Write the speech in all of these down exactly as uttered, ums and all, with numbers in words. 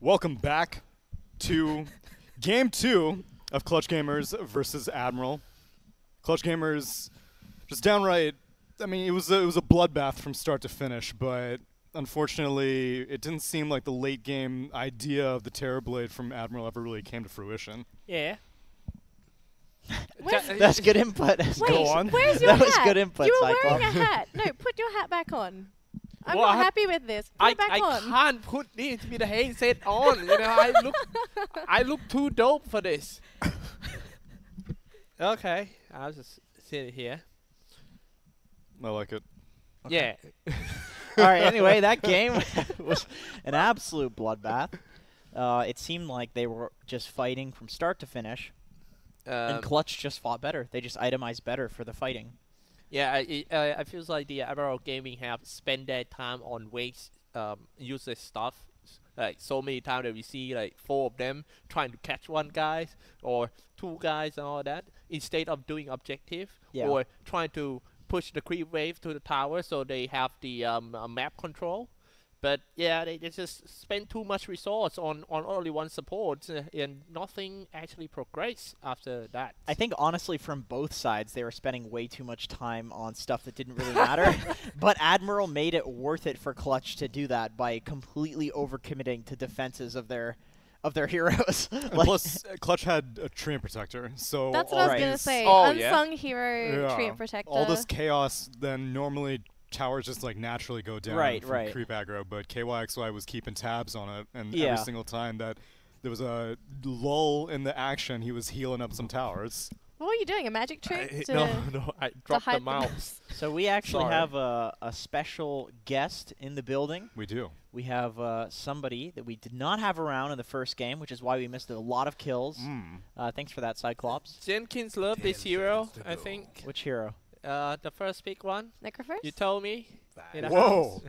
Welcome back to game two of Clutch Gamers versus Admiral. Clutch Gamers just downright, I mean, it was a, it was a bloodbath from start to finish, but unfortunately, it didn't seem like the late game idea of the Terror Blade from Admiral ever really came to fruition. Yeah. That, that's good input. Wait, go on. Where's your that hat? was good input. You were Cyclops. wearing a hat. No, put your hat back on. I'm well, not happy with this. Put I, it back I on. I can't put this with a headset on. You know, I look, I look too dope for this. Okay, I'll just sit here. I like it. Okay. Yeah. All right. Anyway, that game was an absolute bloodbath. Uh, it seemed like they were just fighting from start to finish. Um, and Clutch just fought better. They just itemized better for the fighting. Yeah, I, I, I feels like the Admiral Gaming have spent their time on waste, um, useless stuff. Like so many times that we see like four of them trying to catch one guy or two guys and all that, instead of doing objective yeah. or trying to push the creep wave to the tower so they have the um, uh, map control. But yeah, they, they just spend too much resource on, on only one support, uh, and nothing actually progressed after that. I think honestly, from both sides, they were spending way too much time on stuff that didn't really matter. But Admiral made it worth it for Clutch to do that by completely overcommitting to defenses of their of their heroes. Like plus, uh, Clutch had a Treant Protector, so that's what I was gonna say. Oh, unsung yeah. hero yeah. Treant Protector. All this chaos then normally. Towers just like naturally go down right, from right. creep aggro, but K Y X Y was keeping tabs on it, and yeah. every single time that there was a lull in the action, he was healing up some towers. What were you doing? A magic trick? No, no, I dropped the mouse. So we actually Sorry. have a, a special guest in the building. We do. We have uh, somebody that we did not have around in the first game, which is why we missed a lot of kills. Mm. Uh, thanks for that, Cyclops. Jenkins loved this hero, I think. Which hero? Uh, the first pick one. Necrophers? You told me. Whoa.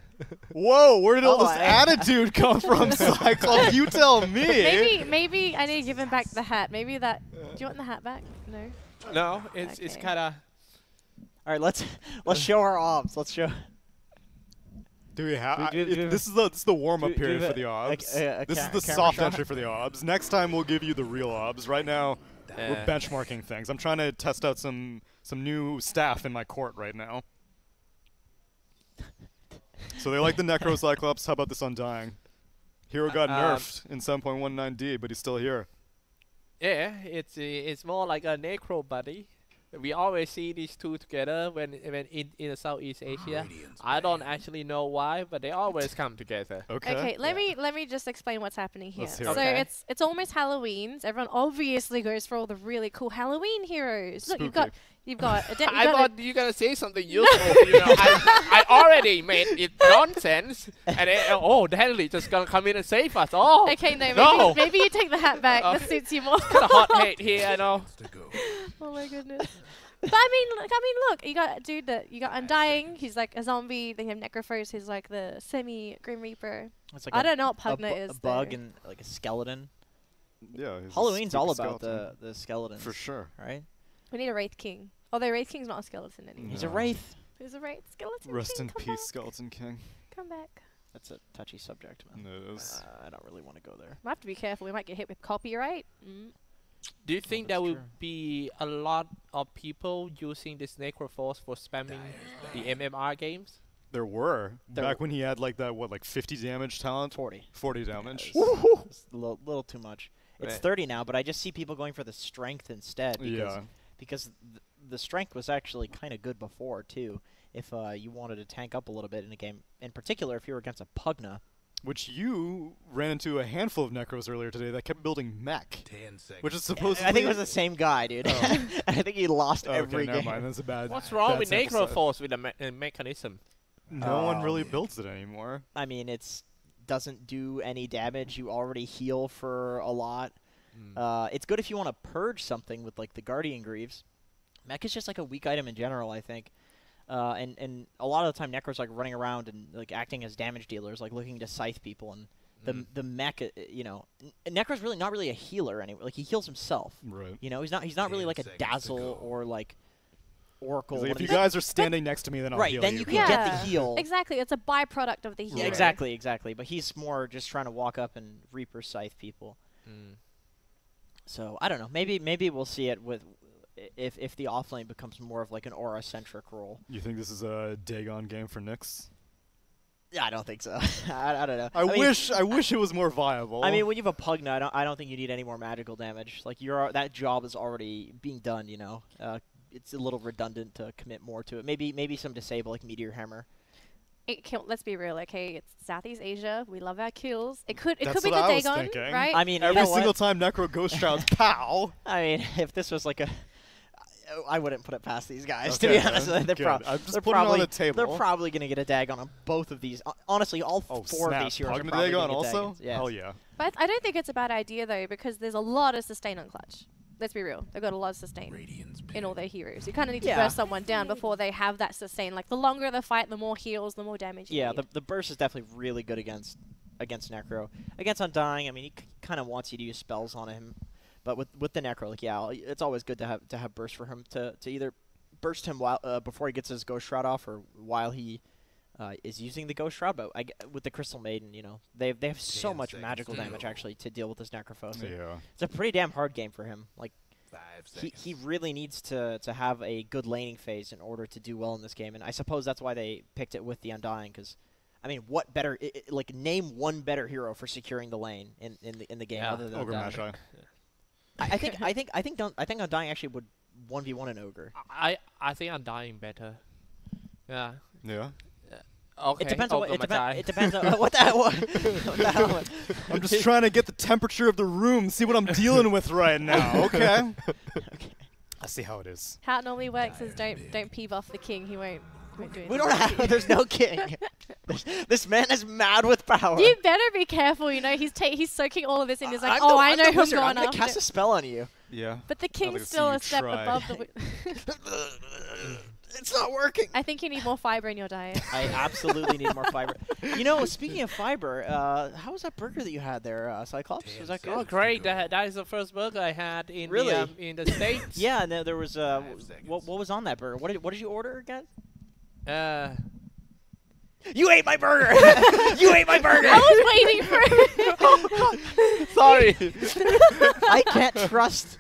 Whoa, where did oh all this I attitude come from, Cyclops? You tell me. Maybe maybe I need to give him back the hat. Maybe that... Do you want the hat back? No? No, it's okay. It's kind of... All right, let's let's show our obs. Let's show... Do we have... This is the, the warm-up period for the obs. A, a, a this is the soft shot? entry for the obs. Next time, we'll give you the real obs. Right now, uh, we're benchmarking things. I'm trying to test out some... Some new staff in my court right now. So they like the Necrocyclops. How about this Undying? Hero uh, got um, nerfed in seven point one nine D, but he's still here. Yeah, it's uh, it's more like a Necro buddy. We always see these two together when when in in Southeast Asia. Radiance, I don't man. actually know why, but they always come together. Okay. Okay. Let yeah. me let me just explain what's happening here. So okay. it's it's almost Halloween's. Everyone obviously goes for all the really cool Halloween heroes. Spooky. Look, you've got. You've got a I got thought you were going to say something useful. No. You know, I, I already made it nonsense. And it, oh, Henley just going to come in and save us all. Okay, no, maybe, no. maybe you take the hat back. Okay. That suits you more. It's a hot hate here, I know. Oh, my goodness. But I mean, look, I mean, look, you got a dude that you got Undying, he's like a zombie. Then you have Necrophos, who's like the semi Grim Reaper. It's like I don't know what Pugna a is. A bug though. and like a skeleton. Yeah. Halloween's all about skeleton. the the skeletons. For sure. Right? We need a Wraith King. Although Wraith King's not a skeleton anymore. No. He's a Wraith. He's a Wraith skeleton Rest king. in Come peace, back. Skeleton King. Come back. That's a touchy subject, man. It is. Uh, I don't really want to go there. We have to be careful. We might get hit with copyright. Mm. Do you think well, there will true. be a lot of people using this Necrophos for spamming the M M R games? There were. There Back when he had like that, what, like fifty damage talent? forty. forty damage. Yeah, it's, it's a little, little too much. It's right. thirty now, but I just see people going for the strength instead. Because yeah. Because th the strength was actually kind of good before, too, if uh, you wanted to tank up a little bit in a game. In particular, if you were against a Pugna. Which you ran into a handful of Necros earlier today that kept building mech. Ten seconds. Which is supposed yeah, I think it was the same guy, dude. Oh. I think he lost oh, every okay, never game. Mind. That's a bad What's wrong bad with Necrophos with a, me a mechanism? No um, one really builds it anymore. I mean, it's doesn't do any damage. You already heal for a lot. Uh, it's good if you want to purge something with like the Guardian Greaves. Mech is just like a weak item in general, I think. Uh, and and a lot of the time, Necro's like running around and like acting as damage dealers, like looking to scythe people. And the mm. the mech, uh, you know, Necro's really not really a healer anyway. Like he heals himself. Right. You know, he's not he's not really like a dazzle or like Oracle. Like if you guys are standing next to me, then I'll right, heal then you. Right, then you can yeah. get the heal. Exactly. It's a byproduct of the heal. Yeah, exactly, exactly. But he's more just trying to walk up and Reaper Scythe people. Mm. So, I don't know. Maybe maybe we'll see it with if if the offlane becomes more of like an aura-centric role. You think this is a Dagon game for Nyx? I don't think so. I, I don't know. I, I wish mean, I wish it was more viable. I mean, when you have a Pugna, I don't, I don't think you need any more magical damage. Like you're that job is already being done. You know, uh, it's a little redundant to commit more to it. Maybe maybe some disable like Meteor Hammer. It can, let's be real, okay? It's Southeast Asia. We love our kills. It could it That's could be the I Dagon, right? I mean, every you know single what? time Necro Ghost Shroud's pow. I mean, if this was like a. I wouldn't put it past these guys, okay, to be honest. They're, prob I'm just they're probably on the table. They're probably going to get a Dagon on both of these. Uh, honestly, all oh, four snap. of these heroes Pugna are probably going to get also? Dagons. Yes. Hell yeah. But I don't think it's a bad idea, though, because there's a lot of sustain on Clutch. Let's be real. They've got a lot of sustain in all their heroes. You kind of need to yeah. burst someone down before they have that sustain. Like, the longer the fight, the more heals, the more damage you Yeah, need. The, the burst is definitely really good against against Necro. Against Undying, I mean, he kind of wants you to use spells on him. But with with the Necro, like yeah, it's always good to have to have burst for him to, to either burst him while uh, before he gets his Ghost Shroud off, or while he uh, is using the Ghost Shroud. But I g with the Crystal Maiden, you know, they they have so damn much magical damage do. actually to deal with this Necrophos. Yeah. It's a pretty damn hard game for him. Like he he really needs to to have a good laning phase in order to do well in this game. And I suppose that's why they picked it with the Undying, because. I mean, what better? It, it, like name one better hero for securing the lane in in the in the game yeah. other than Ogre Mashai. I think I think I think don't, I think Undying actually would one v one an ogre. I I think Undying better. Yeah. Yeah. Uh, okay. It depends on what it, depen it depends on uh, what the hell. What the hell I'm just trying to get the temperature of the room, see what I'm dealing with right now. Okay. Okay. I see how it is. How it normally works is don't don't peeve off the king. He won't. Won't do anything. We don't have. There's no king. This man is mad with power. You better be careful. You know he's ta he's soaking all of this in. He's like, I'm oh, the, I I'm know who's going I'm gonna after. cast a spell on you. Yeah. But the king's still a step try. above the. It's not working. I think you need more fiber in your diet. I absolutely need more fiber. You know, speaking of fiber, uh, how was that burger that you had there, uh, Cyclops? Damn, was that good? Oh, great! That, that is the first burger I had in really? the um, in the States. Yeah. No, there was. Uh, what what was on that burger? What did what did you order again? Uh. You ate my burger! You ate my burger! I was waiting for it! Oh, sorry. I can't trust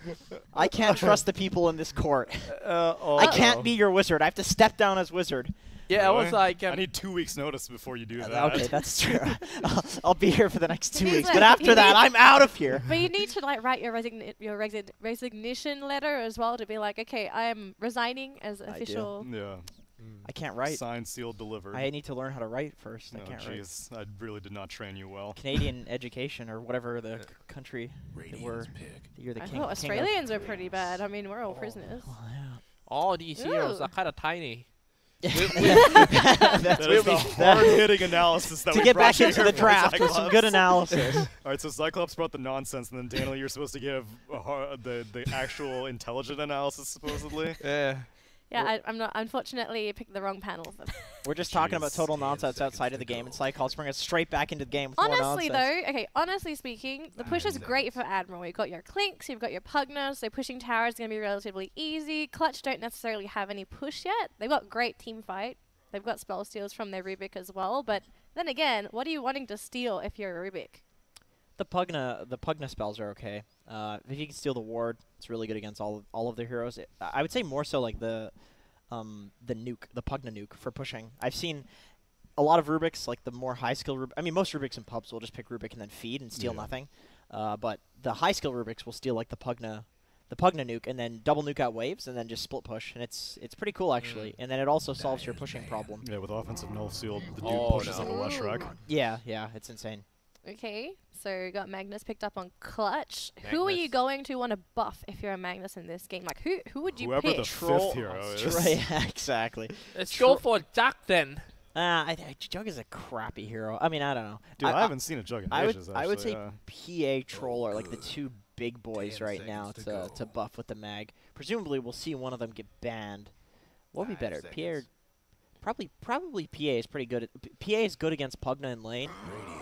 I can't trust the people in this court. Uh, oh, I can't uh -oh. be your wizard. I have to step down as wizard. Yeah, really? I was like... Um, I need two weeks' notice before you do uh, that. Okay, that's true. I'll, I'll be here for the next two weeks, like but after that, I'm out of here. But you need to like write your resign your resi resignation letter as well to be like, okay, I am resigning as official... Yeah. I can't write. Signed, sealed, delivered. I need to learn how to write first. No, I can't geez. write. I really did not train you well. Canadian education or whatever the country that we're. You're the I king. I Australians king are pretty bad. I mean, we're all oh. prisoners. Oh, yeah. All these Ooh. heroes are kind of tiny. That is the hard-hitting analysis that we brought. To get back into the draft with some good analysis. All right, so Cyclops brought the nonsense, and then Daniel, you're supposed to give uh, the the actual intelligent analysis, supposedly. Yeah. Yeah, I, I'm not. Unfortunately, I picked the wrong panel. We're just Jeez. talking about total nonsense outside of the game, and Cyclops bring us straight back into the game. With honestly, more though, okay. Honestly speaking, the push is great for Admiral. You've got your Clinks, you've got your Pugnas, so pushing tower is going to be relatively easy. Clutch don't necessarily have any push yet. They've got great team fight. They've got spell steals from their Rubick as well. But then again, what are you wanting to steal if you're a Rubick? The Pugna, the Pugna spells are okay. Uh, if you can steal the ward, it's really good against all of, all of their heroes. It, I would say more so like the um, the nuke, the Pugna nuke for pushing. I've seen a lot of Rubiks, like the more high skill Rubiks. I mean, most Rubiks in pubs will just pick Rubik and then feed and steal yeah. nothing. Uh, but the high skill Rubiks will steal like the Pugna, the Pugna nuke, and then double nuke out waves and then just split push. And it's it's pretty cool actually. Mm. And then it also that solves your pushing bad. problem. Yeah, with offensive null sealed, the dude oh, pushes no. like a Leshrac. Yeah, yeah, it's insane. Okay, so got Magnus picked up on Clutch. Magnus. Who are you going to want to buff if you're a Magnus in this game? Like, who who would you Whoever pick? Whoever the Troll fifth hero is. Yeah, exactly. Let's go for Jug then. Ah, uh, Jug is a crappy hero. I mean, I don't know. Dude, I, I haven't I, seen a Jug in I ages, would, actually. I would say yeah. P A Troll are like the two big boys Damn right now to, to, to buff with the mag. Presumably, we'll see one of them get banned. What would be better? Pierre... Probably, probably P A is pretty good. At, P A is good against Pugna in lane.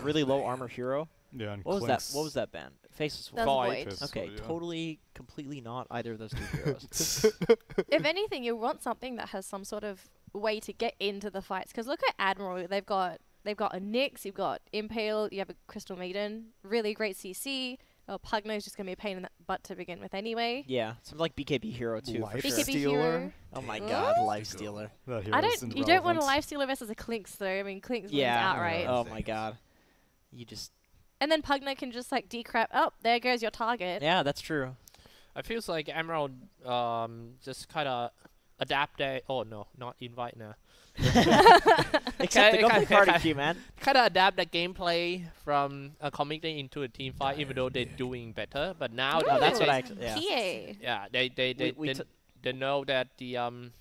Really low armor hero. Yeah, and what was that? What was that band? Faceless Void. Okay, yeah. Totally, completely not either of those two heroes. If anything, you want something that has some sort of way to get into the fights. Because look at Admiral. They've got they've got a Nyx. You've got Impale. You have a Crystal Maiden. Really great C C. Oh, Pugno's just going to be a pain in the butt to begin with anyway. Yeah, something like B K B Hero too. Lifestealer. Oh my god, Lifestealer. I don't. You don't want a Lifestealer versus a Klinx though. I mean, Klinx yeah. wins outright. Oh my god. You just. And then Pugno can just like decrap. Oh, there goes your target. Yeah, that's true. I feels like Emerald um, just kind of adapted. Oh no, not invite now. Except go play party queue, man. Kind of adapt the gameplay from a comic day into a team fight, even though they're doing better. But now oh, that's what I yeah. P A. Yeah, they they they we, we they, they know that the um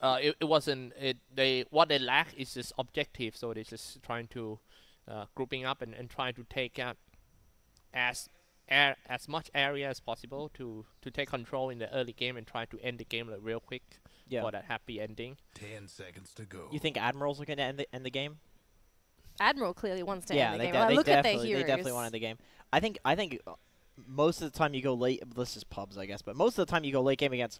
uh it, it wasn't it they what they lack is this objective, so they're just trying to uh, grouping up and and trying to take out as air as much area as possible to to take control in the early game and try to end the game like real quick. Yeah. For that happy ending. Ten seconds to go. You think Admirals are going to end the, end the game? Admiral clearly wants to yeah, end the game. Well, look at their heroes. They definitely want to end the game. I think. I think most of the time you go late. This is pubs, I guess. But most of the time you go late game against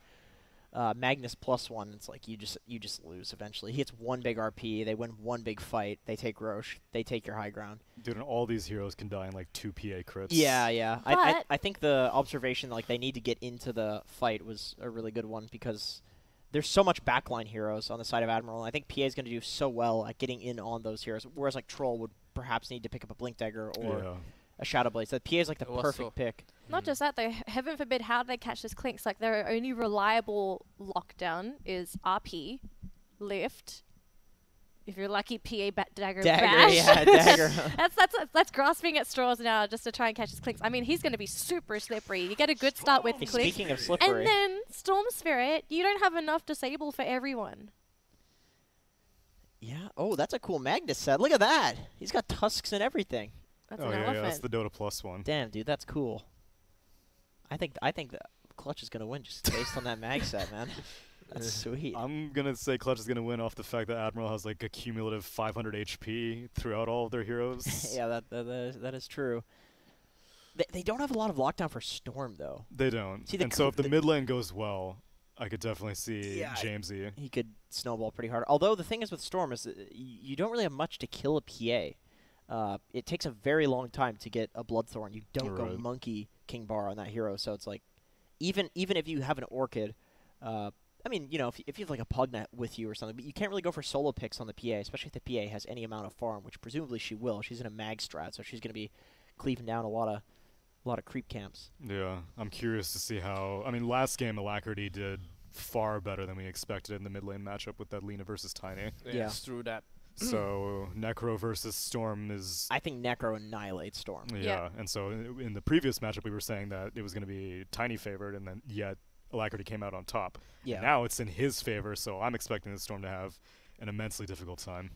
uh, Magnus plus one. It's like you just you just lose eventually. He hits one big R P. They win one big fight. They take Roche. They take your high ground. Dude, and all these heroes can die in like two P A crits. Yeah, yeah. I, I I think the observation like they need to get into the fight was a really good one because. There's so much backline heroes on the side of Admiral, and I think P A is going to do so well at getting in on those heroes, whereas like Troll would perhaps need to pick up a Blink Dagger or yeah. a Shadow Blade. So P A is like the it perfect pick. Not mm. just that, though. Heaven forbid, how do they catch this Klinx? Like their only reliable lockdown is R P, Lift. If you're lucky, P A bat dagger, dagger bash. Yeah, dagger. that's, that's, that's grasping at straws now just to try and catch his Klinx. I mean, he's going to be super slippery. You get a good start with Klinx. Speaking of slippery. And then Storm Spirit, you don't have enough disable for everyone. Yeah. Oh, that's a cool Magnus set. Look at that. He's got tusks and everything. That's oh, an yeah, elephant. Yeah, that's the Dota Plus one. Damn, dude, that's cool. I think th I think the Clutch is going to win just based on that mag set, man. That's sweet. I'm going to say Clutch is going to win off the fact that Admiral has like a cumulative five hundred H P throughout all of their heroes. yeah, that, that, that, is, that is true. They, they don't have a lot of lockdown for Storm, though. They don't. See, the and so if the, the mid lane goes well, I could definitely see yeah, Jamesy. He could snowball pretty hard. Although the thing is with Storm is that you don't really have much to kill a P A. Uh, it takes a very long time to get a Bloodthorn. You don't right. go Monkey King Bar on that hero. So it's like, even, even if you have an Orchid, uh, I mean, you know, if, if you have like a Pugna with you or something, but you can't really go for solo picks on the P A, especially if the P A has any amount of farm, which presumably she will. She's in a mag strat, so she's going to be cleaving down a lot of a lot of creep camps. Yeah, I'm curious to see how. I mean, last game Alacrity did far better than we expected in the mid lane matchup with that Lina versus Tiny. Yeah, yeah. Through that. So Necro versus Storm is. I think Necro annihilates Storm. Yeah, yeah. And so in, in the previous matchup we were saying that it was going to be Tiny favored, and then yet. Alacrity came out on top. Yeah. And now it's in his favor, so I'm expecting the Storm to have an immensely difficult time.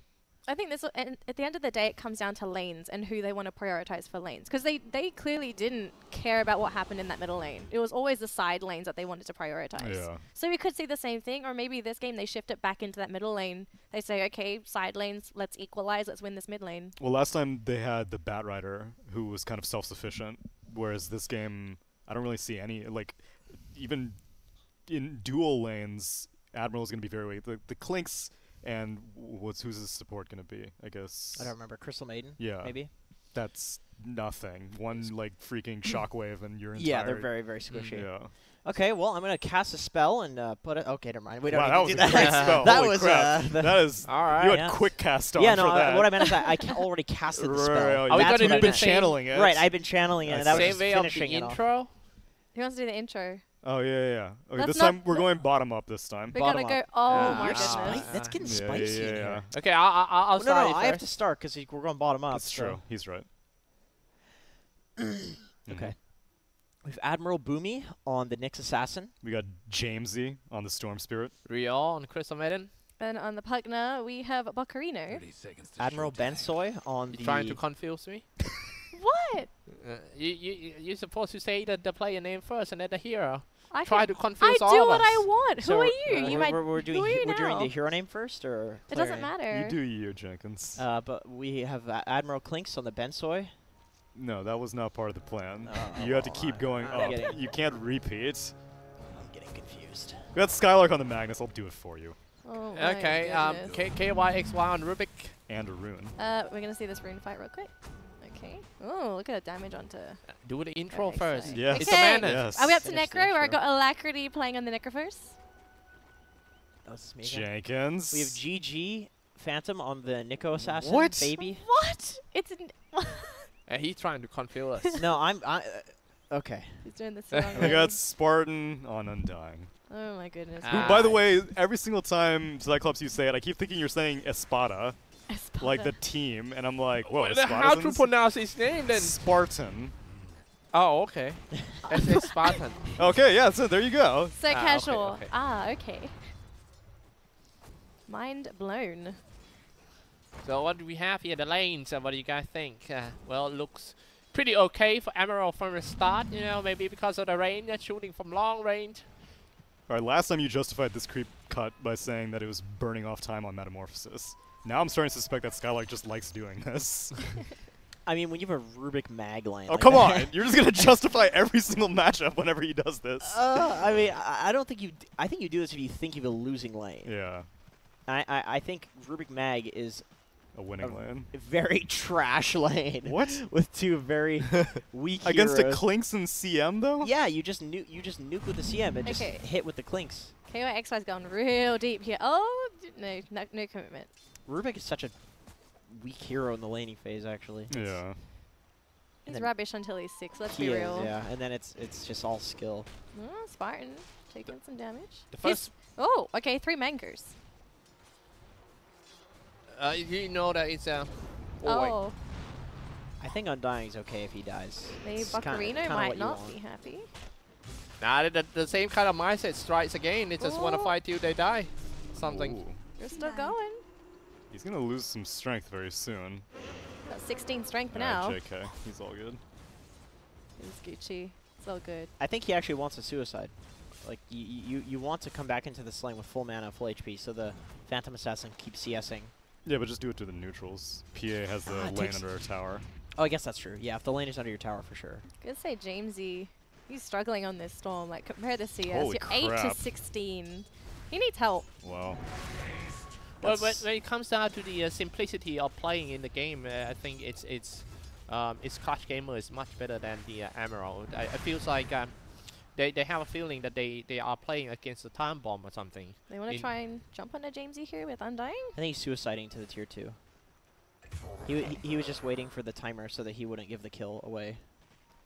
I think this will, and at the end of the day, it comes down to lanes and who they want to prioritize for lanes. Because they, they clearly didn't care about what happened in that middle lane. It was always the side lanes that they wanted to prioritize. Yeah. So we could see the same thing, or maybe this game they shift it back into that middle lane. They say, okay, side lanes, let's equalize, let's win this mid lane. Well, last time they had the Batrider, who was kind of self-sufficient, whereas this game, I don't really see any, like... Even in dual lanes, Admiral is going to be very weak. The, the Klinx and what's who's his support going to be? I guess I don't remember. Crystal Maiden. Yeah, maybe. That's nothing. One like freaking shockwave, and you're entire. Yeah, they're very very squishy. Mm, yeah. Okay, well I'm gonna cast a spell and uh, put it. Okay, never mind. We don't wow, need that to was do a that. Great spell. That Holy was crap. Uh, that is. All right. You had yeah. quick cast on yeah, no, for that. I, what I meant is that I ca already casted the spell. Oh, that's what I've been channeling it. Right, I've been channeling it. And that was finishing it off. He wants to do the intro. Oh, yeah, yeah. Okay, that's this time we're going bottom up this time. We're going to go, oh, yeah. my goodness. That's getting yeah, spicy yeah, yeah, in yeah. here. Okay, I, I, I'll well, start No, no, I first. have to start because we're going bottom up. That's so. true. He's right. Okay. We have Admiral Boomy on the Nyx Assassin. We got Jamesy on the Storm Spirit. Rial on Crystal Maiden. And on the Pugna, we have Boccarino. Admiral Bensoy on you the... trying to confuse me? What? Uh, you, you, you're supposed to say the, the player name first and then the hero. I try to confuse I all of us. I do what I want. So Who are you? Uh, you might. We're, we're doing. Who are you we're now? doing the hero name first, or it doesn't name? matter. You do you, Jenkins. Uh, but we have uh, Admiral Klinks on the Bensoy. No, that was not part of the plan. Oh, you have to keep going I'm up. You can't repeat. I'm getting confused. We got Skylark on the Magnus. I'll do it for you. Oh okay. Um, K K Y X Y on Rubik and a rune. Uh, we're gonna see this rune fight real quick. Okay. Oh, look at the damage onto. Do the intro first. Yeah. It's Amanda. Yes. Are we up to Finish Necro? Where I got Alacrity playing on the Necro first. That was me again. Jenkins. We have G G Phantom on the Nico Assassin. What? Baby. What? It's. Uh, he's trying to conceal us. No, I'm. I, uh, okay. He's doing this. We got Spartan on Undying. Oh my goodness. Ah. Who, by the way, every single time Cyclops you say it, I keep thinking you're saying Espada, Espada. like the team, and I'm like, whoa. Well, how to pronounce his name then? Spartan. Oh, okay. That's Spartan. Okay, yeah. So there you go. So ah, casual. Okay, okay. Ah, okay. Mind blown. So what do we have here? The lanes. Uh, what do you guys think? Uh, well, it looks pretty okay for Emerald from the start. You know, maybe because of the range, uh, shooting from long range. All right. Last time you justified this creep cut by saying that it was burning off time on Metamorphosis. Now I'm starting to suspect that Skylark just likes doing this. I mean, when you have a Rubik mag line. Oh, like come on! You're just gonna justify every single matchup whenever he does this. Uh, I mean, I, I don't think you. D I think you do this if you think you have a losing lane. Yeah. I I, I think Rubik mag is. A winning a lane. Very trash lane. What? With two very weak against heroes. A Klinks and C M though? Yeah, you just nu you just nuke with the C M and okay. just hit with the Klinks. K Y X Y's gone real deep here. Oh no, no, no commitment. Rubik is such a weak hero in the laning phase, actually. Yeah. He's rubbish until he's six. Let's he be real. Is, yeah, and then it's it's just all skill. Oh, Spartan taking some damage. The first. Oh, okay, three Mangers. Uh, you know that it's a. Uh, oh. oh. I think Undying's okay if he dies. Maybe Buccarino might not be happy. Nah, the, the same kind of mindset strikes again. They just want to fight till they die. Something. Ooh. You're still yeah. going. He's gonna lose some strength very soon. Got sixteen strength all now. Right, J K, he's all good. He's Gucci. It's all good. I think he actually wants a suicide. Like you, you, you want to come back into this lane with full mana, full H P, so the Phantom Assassin keeps CSing. Yeah, but just do it to the neutrals. P A has the ah, lane under our tower. Oh, I guess that's true. Yeah, if the lane is under your tower, for sure. I was going to say, Jamesy, he's struggling on this Storm. Like, compare to C S. Holy You're crap. eight to sixteen. He needs help. Wow. Well, when, when it comes down to the uh, simplicity of playing in the game, uh, I think it's it's um, it's Scotch Gamer is much better than the uh, Emerald. I, it feels like um, they, they have a feeling that they, they are playing against a time bomb or something. They want to try and jump on a Jamesy here with Undying? I think he's suiciding to the tier two. He, he, he was just waiting for the timer so that he wouldn't give the kill away.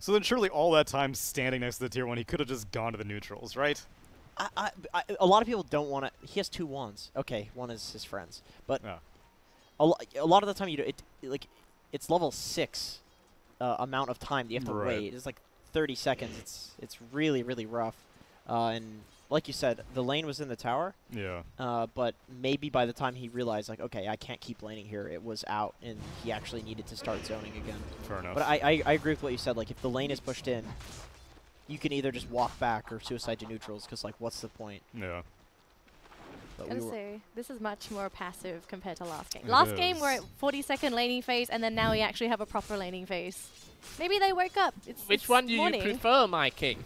So then surely all that time standing next to the tier one, he could have just gone to the neutrals, right? I, I, I, a lot of people don't want to. He has two wands. Okay, one is his friends, but oh. a, lo a lot of the time you do it. Like, it's level six uh, amount of time that you have to right. wait. It's like thirty seconds. It's it's really really rough. Uh, and like you said, the lane was in the tower. Yeah. Uh, but maybe by the time he realized, like, okay, I can't keep laning here. It was out, and he actually needed to start zoning again. Fair enough. But I I, I agree with what you said. Like, if the lane is pushed in. You can either just walk back or suicide to neutrals, because, like, what's the point? Yeah. But I'm we sorry. This is much more passive compared to last game. It last is. game, we're at forty second laning phase, and then now we actually have a proper laning phase. Maybe they woke up. It's, Which it's one do morning. you prefer, my king?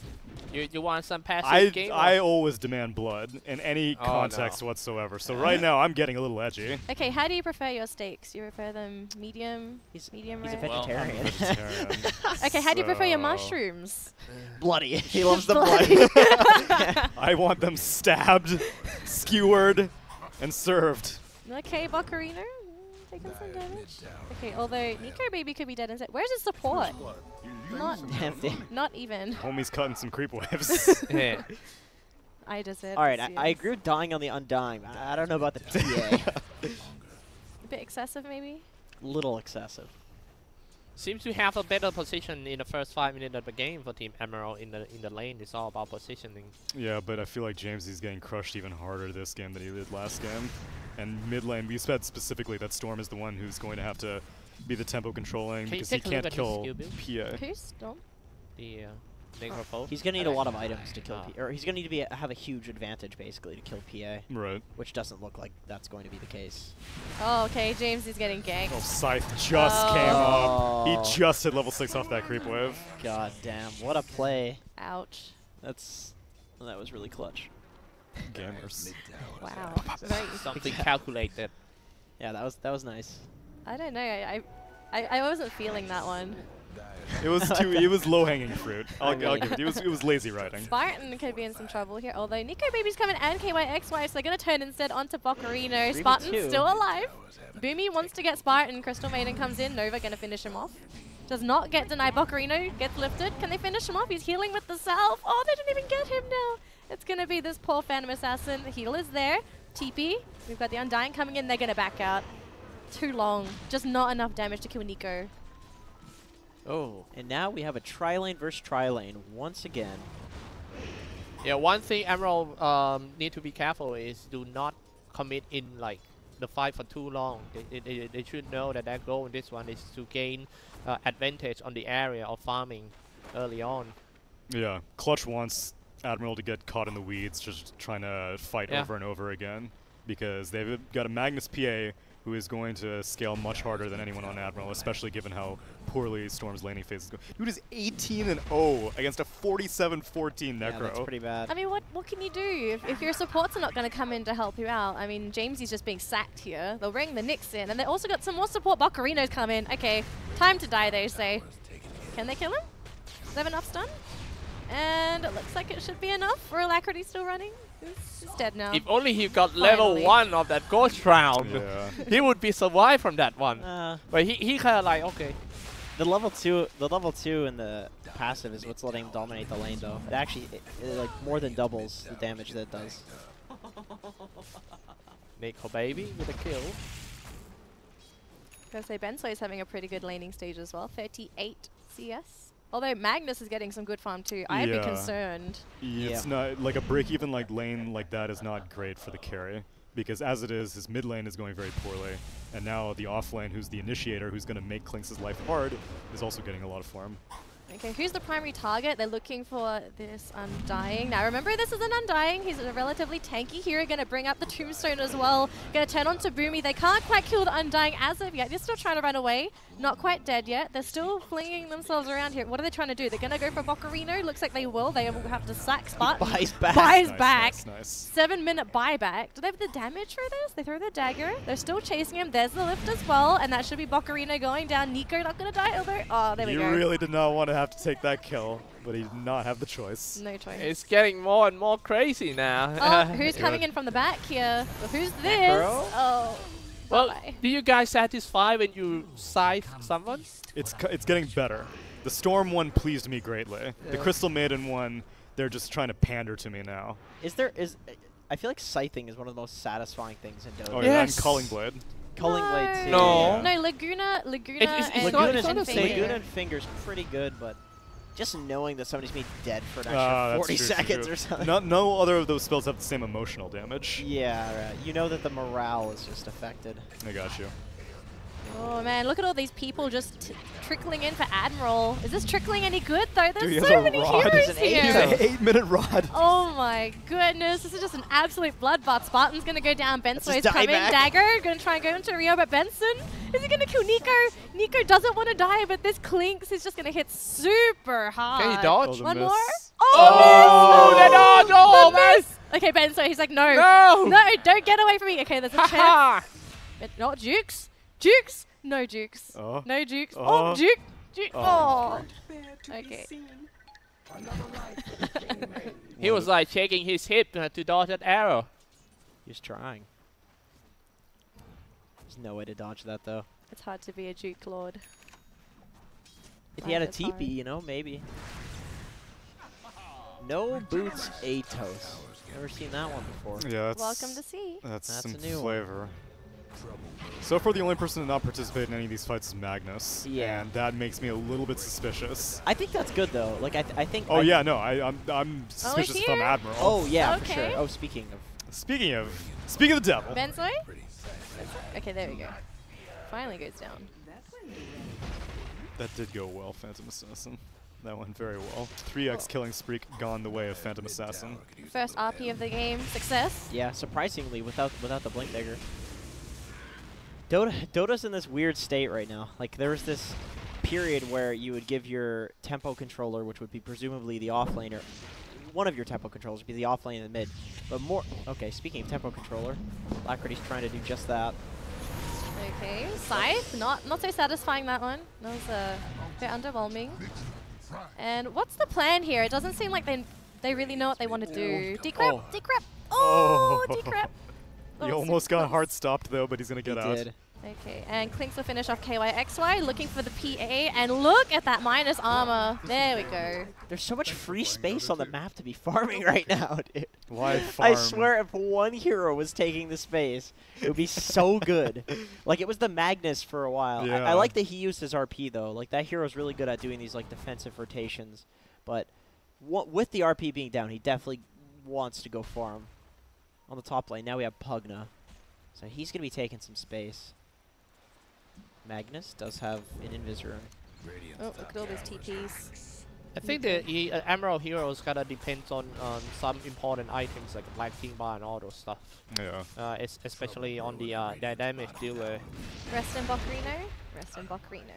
You, you want some passive I, game? I or? always demand blood in any oh context no. whatsoever, so uh. right now I'm getting a little edgy. Okay, how do you prefer your steaks? You prefer them medium, he's, medium He's rare? a vegetarian. Well, vegetarian. Okay, how do you prefer your mushrooms? Bloody. He loves the blood. I want them stabbed, skewered, and served. Okay, Boccarino. Taking some damage. Okay, although Nico Baby could be dead instead. Where's his support? Not, not even. Homie's cutting some creep waves. Yeah. I deserve. All right, I, I agree with dying on the Undying. I, I don't know about the T A. A bit excessive, maybe. Little excessive. Seems to have a better position in the first five minutes of the game for Team Emerald in the in the lane. It's all about positioning. Yeah, but I feel like Jamesy's getting crushed even harder this game than he did last game. And mid lane, we said specifically that Storm is the one who's going to have to be the tempo controlling because he can't kill P A. Who's Storm? The uh, Big oh. He's gonna need a lot of items to kill, oh. P or he's gonna need to be a, have a huge advantage basically to kill P A. Right. Which doesn't look like that's going to be the case. Oh, okay, James is getting ganked. Well, Scythe just oh. came up. He just hit level six off that creep wave. God damn! What a play. Ouch. That's well, that was really clutch. Gamers. Wow. Something calculated. Yeah, that was that was nice. I don't know. I I I wasn't feeling that one. It was too. It was low-hanging fruit. I'll, I'll give it. It was. It was lazy riding. Spartan could be in some trouble here. Although Nico Baby's coming and K Y X Y, so they're gonna turn instead onto Boccarino. Spartan's still alive. Boomy wants to get Spartan. Crystal Maiden comes in. Nova gonna finish him off. Does not get denied. Boccarino gets lifted. Can they finish him off? He's healing with the salve. Oh, they didn't even get him now. It's gonna be this poor Phantom Assassin. The healer's there. T P. We've got the Undying coming in. They're gonna back out. Too long. Just not enough damage to kill Nico. Oh, and now we have a tri-lane versus tri-lane once again. Yeah, one thing Emerald um, need to be careful is do not commit in like the fight for too long. They, they, they should know that their goal in this one is to gain uh, advantage on the area of farming early on. Yeah, Clutch wants Admiral to get caught in the weeds just trying to fight yeah. over and over again because they've got a Magnus P A who is going to scale much harder than anyone on Admiral, especially given how poorly Storm's laning phase is going. Dude is eighteen and oh against a forty-seven fourteen Necro. Yeah, that's pretty bad. I mean, what what can you do if, if your supports are not going to come in to help you out? I mean, Jamesy's just being sacked here. They'll bring the Nyx in, and they also got some more support. Boccarino's come in. Okay, time to die, they say. Can they kill him? Does they have enough stun? And it looks like it should be enough. Alacrity's still running. He's dead now. If only he got Finally. level one of that ghost round, yeah. he would be survived from that one. Uh, but he, he kind of like, okay. The level two, the level two in the passive is what's letting him dominate the lane, though. It actually, it, it like more than doubles the damage that it does. Nico Baby with a kill. I was gonna say Bensoy is having a pretty good laning stage as well. thirty-eight C S. Although Magnus is getting some good farm too, I'd yeah. be concerned. Yeah. It's not like a break even like lane like that is not great for the carry because as it is, his mid lane is going very poorly, and now the off lane, who's the initiator, who's going to make Klinx's life hard, is also getting a lot of farm. Okay, who's the primary target? They're looking for this Undying. Now remember, this is an Undying. He's a relatively tanky hero. Going to bring up the Tombstone as well. Going to turn on to Boomy. They can't quite kill the Undying as of yet. They're still trying to run away. Not quite dead yet. They're still flinging themselves around here. What are they trying to do? They're going to go for Boccarino. Looks like they will. They will have to sack Spartan. He buys back. Buys nice, back. Nice, nice. Seven-minute buyback. Do they have the damage for this? They throw the dagger. They're still chasing him. There's the lift as well, and that should be Boccarino going down. Nico not going to die over. Oh, there we go. You really did not want to have to take that kill, but he did not have the choice. No choice. It's getting more and more crazy now. Oh, who's coming in from the back here? Well, who's this? Necro? Oh. Well, bye-bye. Do you guys satisfy when you scythe someone? It's c it's getting better. The Storm one pleased me greatly. Yeah. The Crystal Maiden one, they're just trying to pander to me now. Is there is? I feel like scything is one of the most satisfying things in Dota. Oh yeah, yes. And Culling Blade. Culling no. Blade too. No. No, Laguna, Laguna, it's, it's, and Laguna, and Finger. Laguna and Finger's pretty good, but just knowing that somebody's been dead for an extra uh, forty true, seconds true. or something. No, no other of those spells have the same emotional damage. Yeah, right. You know that the morale is just affected. I got you. Oh man, look at all these people just t trickling in for Admiral. Is this trickling any good though? There's Dude, so many rod. heroes an here. He's an eight-minute rod. Oh my goodness, this is just an absolute bloodbath. Spartan's gonna go down. Bensoy's coming. Back. Dagger gonna try and go into Rio, but Benson is he gonna kill Nico? Nico doesn't want to die, but this Klinx is just gonna hit super hard. Can he dodge? One miss. more. Oh, oh, miss. oh, the dodge! Oh, the miss. Okay, Bensoy, he's like, no, no, no, don't get away from me. Okay, there's a chance. But not Jukes. Jukes? No Jukes. Oh. No Jukes. Oh, oh Juke! Juke! Oh. oh. Okay. He was like shaking his hip uh, to dodge that arrow. He was trying. There's no way to dodge that though. It's hard to be a Juke Lord. If he had a teepee, you know, maybe. No Boots Atos. Never seen that one before. Yeah, that's welcome to see. That's, that's some a new flavor. One. So far, the only person to not participate in any of these fights is Magnus, yeah. and that makes me a little bit suspicious. I think that's good, though. Like I, th I think. Oh I yeah, no, I, I'm, I'm suspicious oh, if I'm Admiral. Oh yeah, okay. for sure. Oh, speaking of. Speaking of, speaking of the devil. Bensoy? Okay, there we go. Finally goes down. That did go well, Phantom Assassin. that one very well. three X killing streak gone the way of Phantom Assassin. First R P of the game, success. Yeah, surprisingly, without without the Blink Dagger. Dota Dota's in this weird state right now. Like there was this period where you would give your tempo controller, which would be presumably the offlaner, one of your tempo controllers would be the offlane and the mid. But more okay, speaking of tempo controller, Alacrity's trying to do just that. Okay, Scythe, not not so satisfying that one. That was uh, a bit underwhelming. And what's the plan here? It doesn't seem like they they really know what they want to do. Decrep, oh. Decrep, oh, oh. Decrep. He almost got hard stopped though, but he's gonna get he out. Did. Okay, and Klinx will finish off K Y X Y, looking for the P A, and look at that minus armor. There we go. There's so much free space on the map to be farming right now, dude. Why farm? I swear if one hero was taking the space, it would be so good. Like, it was the Magnus for a while. Yeah. I, I like that he used his R P, though. Like, that hero's really good at doing these, like, defensive rotations. But what, with the R P being down, he definitely wants to go farm. On the top lane, now we have Pugna. So he's going to be taking some space. Magnus does have an Invis rune. Oh, look at all those T Ps. I think the e uh, Emerald Heroes kind of depends on um, some important items like Black Team Bar and all those stuff. Yeah. Uh, it's especially on the uh, dynamic dealer. Rest in Boccarino. Rest in Boccarino.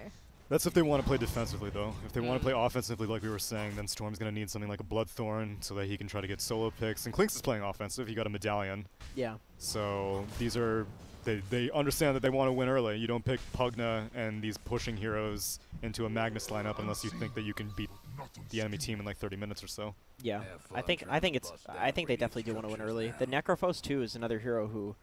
That's if they want to play defensively, though. If they mm. want to play offensively, like we were saying, then Storm's going to need something like a Bloodthorn so that he can try to get solo picks. And Klinx is playing offensive. He got a Medallion. Yeah. So these are... They, they understand that they want to win early. You don't pick Pugna and these pushing heroes into a Magnus lineup unless you think that you can beat the enemy team in like thirty minutes or so. Yeah, I think I think it's I think they definitely do want to win early. The Necrophos too is another hero who,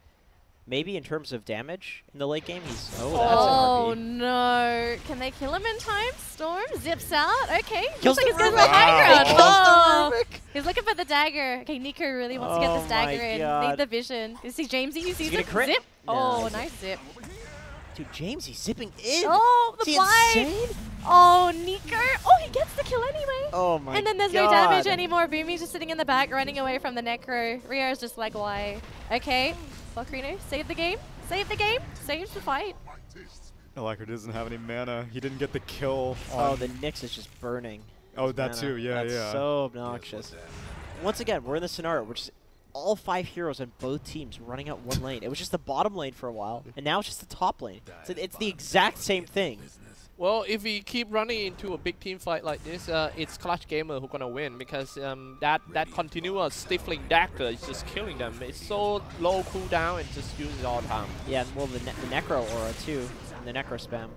maybe in terms of damage in the late game, he's oh that's oh an R P. No! Can they kill him in time? Storm zips out. Okay, kills looks like he's going for the high ground. Oh. He's looking for the dagger. Okay, Nico really wants oh to get this dagger in. God. Need the vision. You see Jamesy, he sees it. Zip. No. Oh, nice zip. Dude, James, he's zipping in. Oh, the blind. Oh, Nico. Oh, he gets the kill anyway. Oh, my God. And then there's God. no damage anymore. Boomy's just sitting in the back, running away from the Necro. Rio's just like, why? Okay, Boccarino, save the game. Save the game. Saves the fight. Alacrity doesn't have any mana. He didn't get the kill. Oh, the Nyx is just burning. Oh, that mana. too. Yeah, That's yeah. That's so obnoxious. Once again, we're in the scenario, which is all five heroes on both teams running out one lane. It was just the bottom lane for a while, and now it's just the top lane. So it's the exact same thing. Well, if we keep running into a big team fight like this, uh, it's Clutch Gamer who's gonna win because um, that that continuous stifling dagger is just killing them. It's so low cooldown and just use it all the time. Yeah, well, the, ne the Necro aura too, and the Necro spam.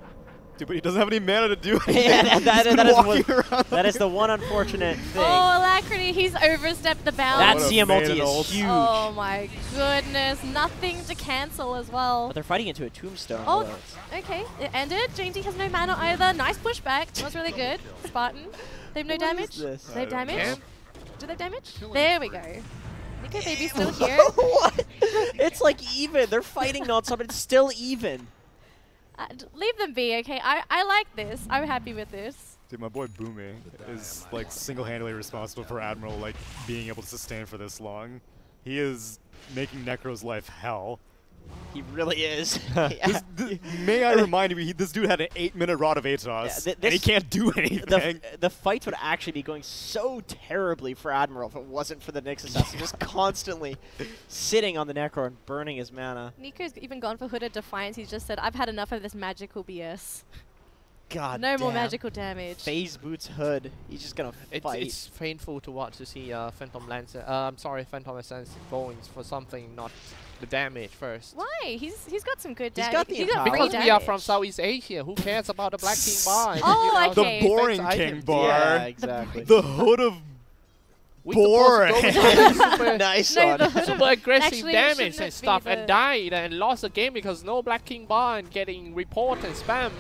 Dude, but he doesn't have any mana to do anything. Yeah, that, that, that, is one, that is the one unfortunate thing. Oh, Alacrity, he's overstepped the bounds. Oh, that C M ulti is huge. Oh my goodness, nothing to cancel as well. But they're fighting into a tombstone. Oh, though. Okay, it ended. J D has no mana either. Nice pushback. That was really good. Spartan, they have no what damage. They have damage. Know. Do they damage? There we go. Nico Baby's still here. What? It's like even. They're fighting on something. It's still even. Uh, leave them be, okay? I, I like this. I'm happy with this. Dude, my boy Boomy is like single-handedly responsible for Admiral like being able to sustain for this long. He is making Necro's life hell. He really is. this, this, may I remind you, this dude had an eight-minute Rod of Atos, yeah, and he can't do anything. The, the fights would actually be going so terribly for Admiral if it wasn't for the Nyx Assassin, just constantly sitting on the Necro and burning his mana. Nico's even gone for Hooded Defiance. He just said, I've had enough of this magical B S. God no damn. more magical damage. Phase Boots Hood. He's just gonna it's, fight. It's painful to watch to see uh, Phantom Lancer. Uh, I'm sorry, Phantom Assassin going for something, not the damage first. Why? He's he's got some good damage. He's got the because damage. We are from Southeast Asia. Who cares about the Black King Bar? Oh, you know, okay. The boring King Bar. Yeah, exactly. The Hood of we boring. super nice no, on super aggressive damage and stuff, and died and lost the game because no Black King Bar and getting report and spam.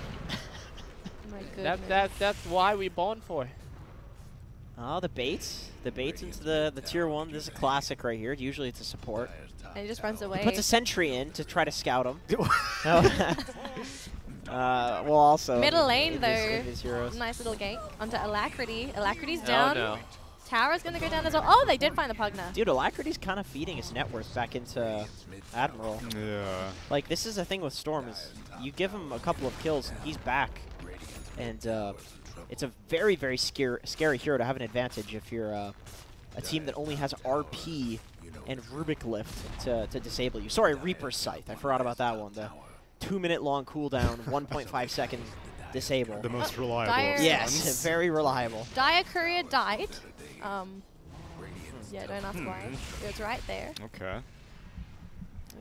That, that, that's why we born for. Oh, the baits. The baits into the, the tier one. This is a classic right here. Usually it's a support. And he just runs away. He puts a sentry in to try to scout him. uh, well, also. Middle lane, though. His, his nice little gank onto Alacrity. Alacrity's down. Oh, no. Tower's going to go down as well. Oh, they did find the Pugna. Dude, Alacrity's kind of feeding his net worth back into Admiral. Yeah. Like, this is the thing with Storm is you give him a couple of kills and he's back. And uh, it's a very, very scary, scary hero to have an advantage if you're uh, a team that only has R P and Rubick Lift to, to disable you. Sorry, Reaper's Scythe. I forgot about that one. The two-minute-long cooldown, one point five second disable. The most reliable. Uh, yes, very reliable. Diacuria died. Um, yeah, don't ask hmm. why. It was right there. Okay.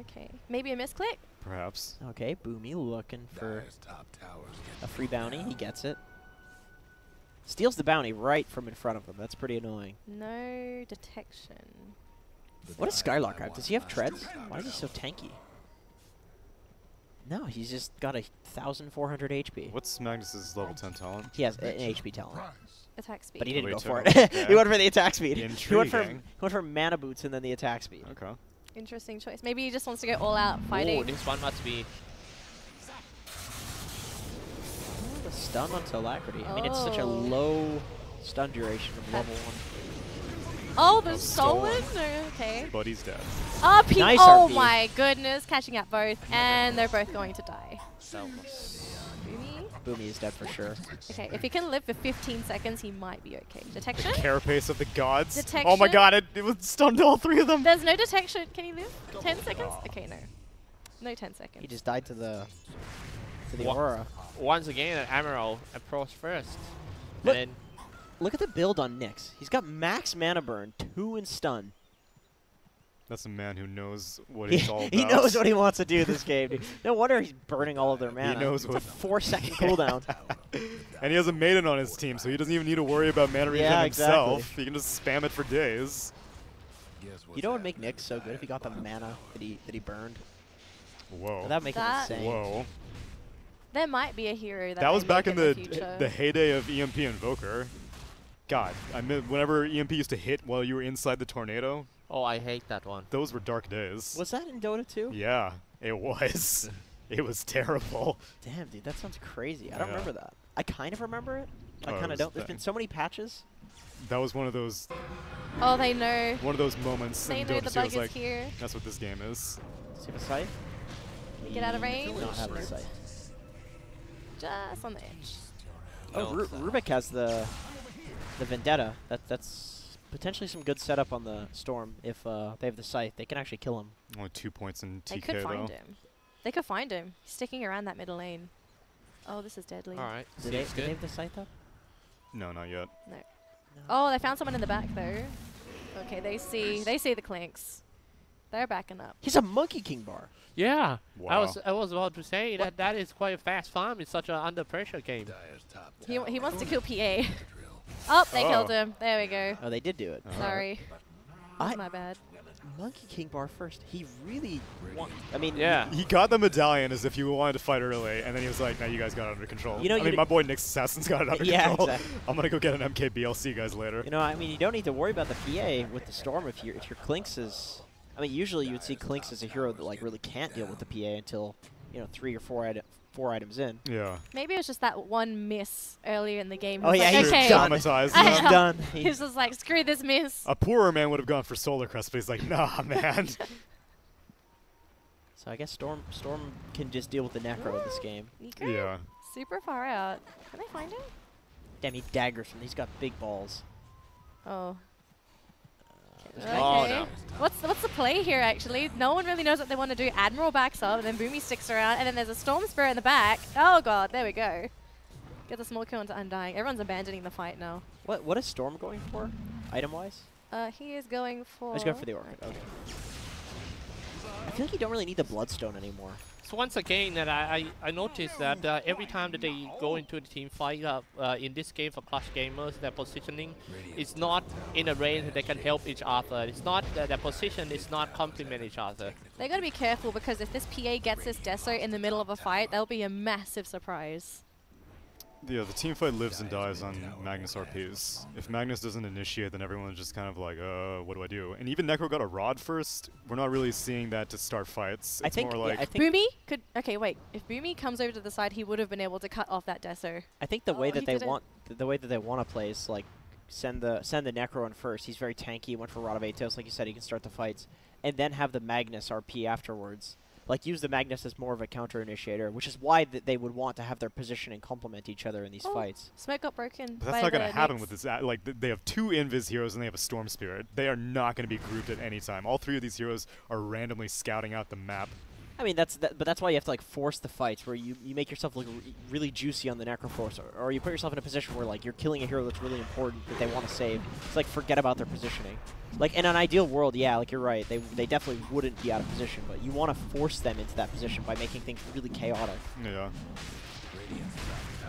Okay. Maybe a misclick? Perhaps. Okay, Boomy looking for a free bounty. He gets it. Steals the bounty right from in front of him. That's pretty annoying. No detection. What is Skylark have? Does he have treads? Why is he so tanky? No, he's just got a one thousand four hundred H P. What's Magnus's level ten talent? He has an H P talent. Attack speed. But he didn't go for it. He went for the attack speed. He went for, he went for mana boots and then the attack speed. Okay. Interesting choice. Maybe he just wants to go all out fighting. Oh, this one must be... Oh, the stun on Alacrity. I mean, it's such a low stun duration of level one. Oh, the stolen? Okay. Buddy's dead. Oh, nice oh R P. My goodness. Catching up both. And they're both going to die. So Boomy? Boomy is dead for sure. Okay, if he can live for fifteen seconds, he might be okay. Detection? The carapace of the gods. Detection? Oh my god, it, it was stunned all three of them. There's no detection. Can he live? ten seconds? Okay, no. No ten seconds. He just died to the to the Aurora. Once again, an Amaryl approached first. Look, and then look at the build on Nyx. He's got max mana burn, two and stun. That's a man who knows what he's all about. He knows what he wants to do this game. Dude. No wonder he's burning all of their mana. He knows it's what a four-second cooldown. And he has a Maiden on his team, so he doesn't even need to worry about mana regen yeah, himself. Exactly. He can just spam it for days. You know what would make Nyx so good if he got the mana that he that he burned? Whoa. That would make that him insane. Whoa. There might be a hero that. That was back in the the, the heyday of E M P Invoker. God, I mean, whenever E M P used to hit while you were inside the tornado. Oh, I hate that one. Those were dark days. Was that in Dota two? Yeah, it was. It was terrible. Damn, dude, that sounds crazy. I yeah. don't remember that. I kind of remember it. I oh, kind of don't. There's been so many patches. That was one of those. Oh, they know. One of those moments. They in know Dota the two bug is like, here. That's what this game is. Does he have a scythe? Get out of range. Not have a scythe. Just on the edge. Oh, Ru Rubick has the the vendetta. That that's. Potentially some good setup on the Storm if uh, they have the Scythe. They can actually kill him. Only two points in T K, though. They could find though. him. They could find him. He's sticking around that middle lane. Oh, this is deadly. All right. Did, they, did they have the Scythe up? No, not yet. No. no. Oh, they found someone in the back, though. Okay, they see They see the Clinks. They're backing up. He's a Monkey King bar. Yeah. Wow. I was I was about to say what? that that is quite a fast farm in such an under-pressure game. He, he wants to kill P A. Oh, they oh. killed him. There we go. Oh, they did do it. Uh-huh. Sorry. That's I my bad. Monkey King bar first. He really... I mean... Yeah. He got the medallion as if he wanted to fight early, and then he was like, now you guys got it under control. You know, I you mean, my boy Nyx Assassin's got it under yeah, control. Exactly. I'm going to go get an M K B. I'll see you guys later. You know, I mean, you don't need to worry about the P A with the Storm if, you're, if your Clinks is... I mean, usually you would see Clinks as a hero that, like, really can't deal with the P A until, you know, three or four items. Four items in. Yeah. Maybe it was just that one miss earlier in the game. He oh, yeah, like, he's okay. traumatized. He's done. He was just like, screw this miss. A poorer man would have gone for Solar Crest, but he's like, nah, man. So I guess Storm Storm can just deal with the Necro in this game. Yeah. Super far out. Can I find him? Damn, he daggers from He's got big balls. Oh. Okay. Oh, no. What's the, what's the play here, actually? No one really knows what they want to do. Admiral backs up, and then Boomy sticks around, and then there's a Storm Spirit in the back. Oh, God, there we go. Get the small kill into Undying. Everyone's abandoning the fight now. What What is Storm going for, item-wise? Uh, he is going for... He's going for the Orchid, okay. I feel like you don't really need the Bloodstone anymore. So once again, that I, I, I noticed that uh, every time that they go into the team fight up uh, in this game for Clash Gamers, their positioning is not in a range that they can help each other. It's not that their position is not complement each other. They got to be careful because if this P A gets this Deso in the middle of a fight, that'll be a massive surprise. Yeah, the team fight lives and dies on Magnus R Ps. If Magnus doesn't initiate, then everyone's just kind of like, uh, what do I do? And even Necro got a rod first. We're not really seeing that to start fights. It's I think, more like... Yeah, I think Boomy could... Okay, wait. If Boomy comes over to the side, he would have been able to cut off that Deso. I think the oh, way that they want th the way that they want to play is, like, send the send the Necro in first. He's very tanky. He went for Rod of Atos. Like you said, he can start the fights. And then have the Magnus R P afterwards. like use the Magnus as more of a counter-initiator, which is why th they would want to have their positioning complement each other in these oh. fights. Smoke got broken. But that's not going to happen with this. Like th they have two Invis heroes and they have a Storm Spirit. They are not going to be grouped at any time. All three of these heroes are randomly scouting out the map. I mean, that's that, but that's why you have to like force the fights where you, you make yourself look re really juicy on the Necroforce, or, or you put yourself in a position where like you're killing a hero that's really important that they want to save. It's like forget about their positioning. Like in an ideal world, yeah, like you're right, they they definitely wouldn't be out of position, but you want to force them into that position by making things really chaotic. Yeah.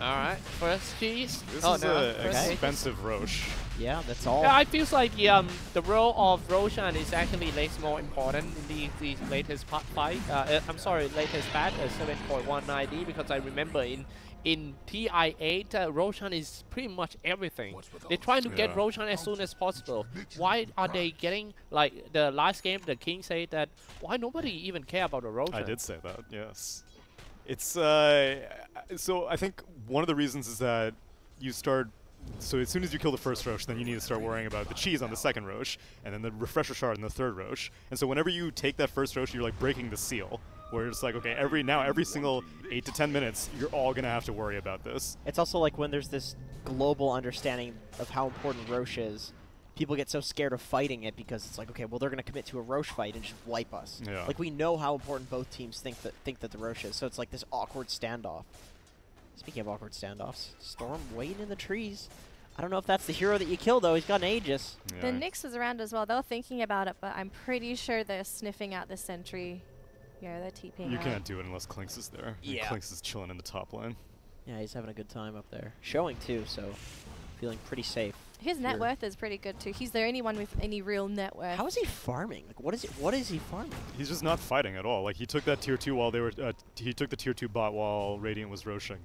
All right, first cheese. This oh, is no, an expensive okay. Roche. Yeah, that's all. Yeah, I feel like the, um, the role of Roshan is actually less more important in the, the latest part fight. Uh, uh, I'm sorry, latest patch uh, seven point one nine D, because I remember in in T I eight, uh, Roshan is pretty much everything. They're trying to yeah. get Roshan as soon as possible. Why are they getting like the last game? The King said that why nobody even care about the Roshan. I did say that. Yes. It's uh, so I think one of the reasons is that you start, so as soon as you kill the first Roche, then you need to start worrying about the cheese on the second Roche, and then the refresher shard on the third Roche. And so whenever you take that first Roche, you're like breaking the seal, where it's like, okay, every now every single eight to ten minutes, you're all gonna have to worry about this. It's also like when there's this global understanding of how important Roche is. People get so scared of fighting it because it's like, okay, well, they're going to commit to a Roche fight and just wipe us. Yeah. Like, we know how important both teams think that think that the Roche is, so it's like this awkward standoff. Speaking of awkward standoffs, Storm waiting in the trees. I don't know if that's the hero that you kill, though. He's got an Aegis. Yeah. The Nyx was around as well. They're thinking about it, but I'm pretty sure they're sniffing out the sentry. Yeah, they're TPing You out. Can't do it unless Klinx is there. Yeah. Klinx is chilling in the top lane. Yeah, he's having a good time up there. Showing, too, so feeling pretty safe. His net worth is pretty good too. He's the only one with any real net worth. How is he farming? Like, what is it? What is he farming? He's just not fighting at all. Like, he took that tier two while they were. Uh, he took the tier two bot while Radiant was Roshan.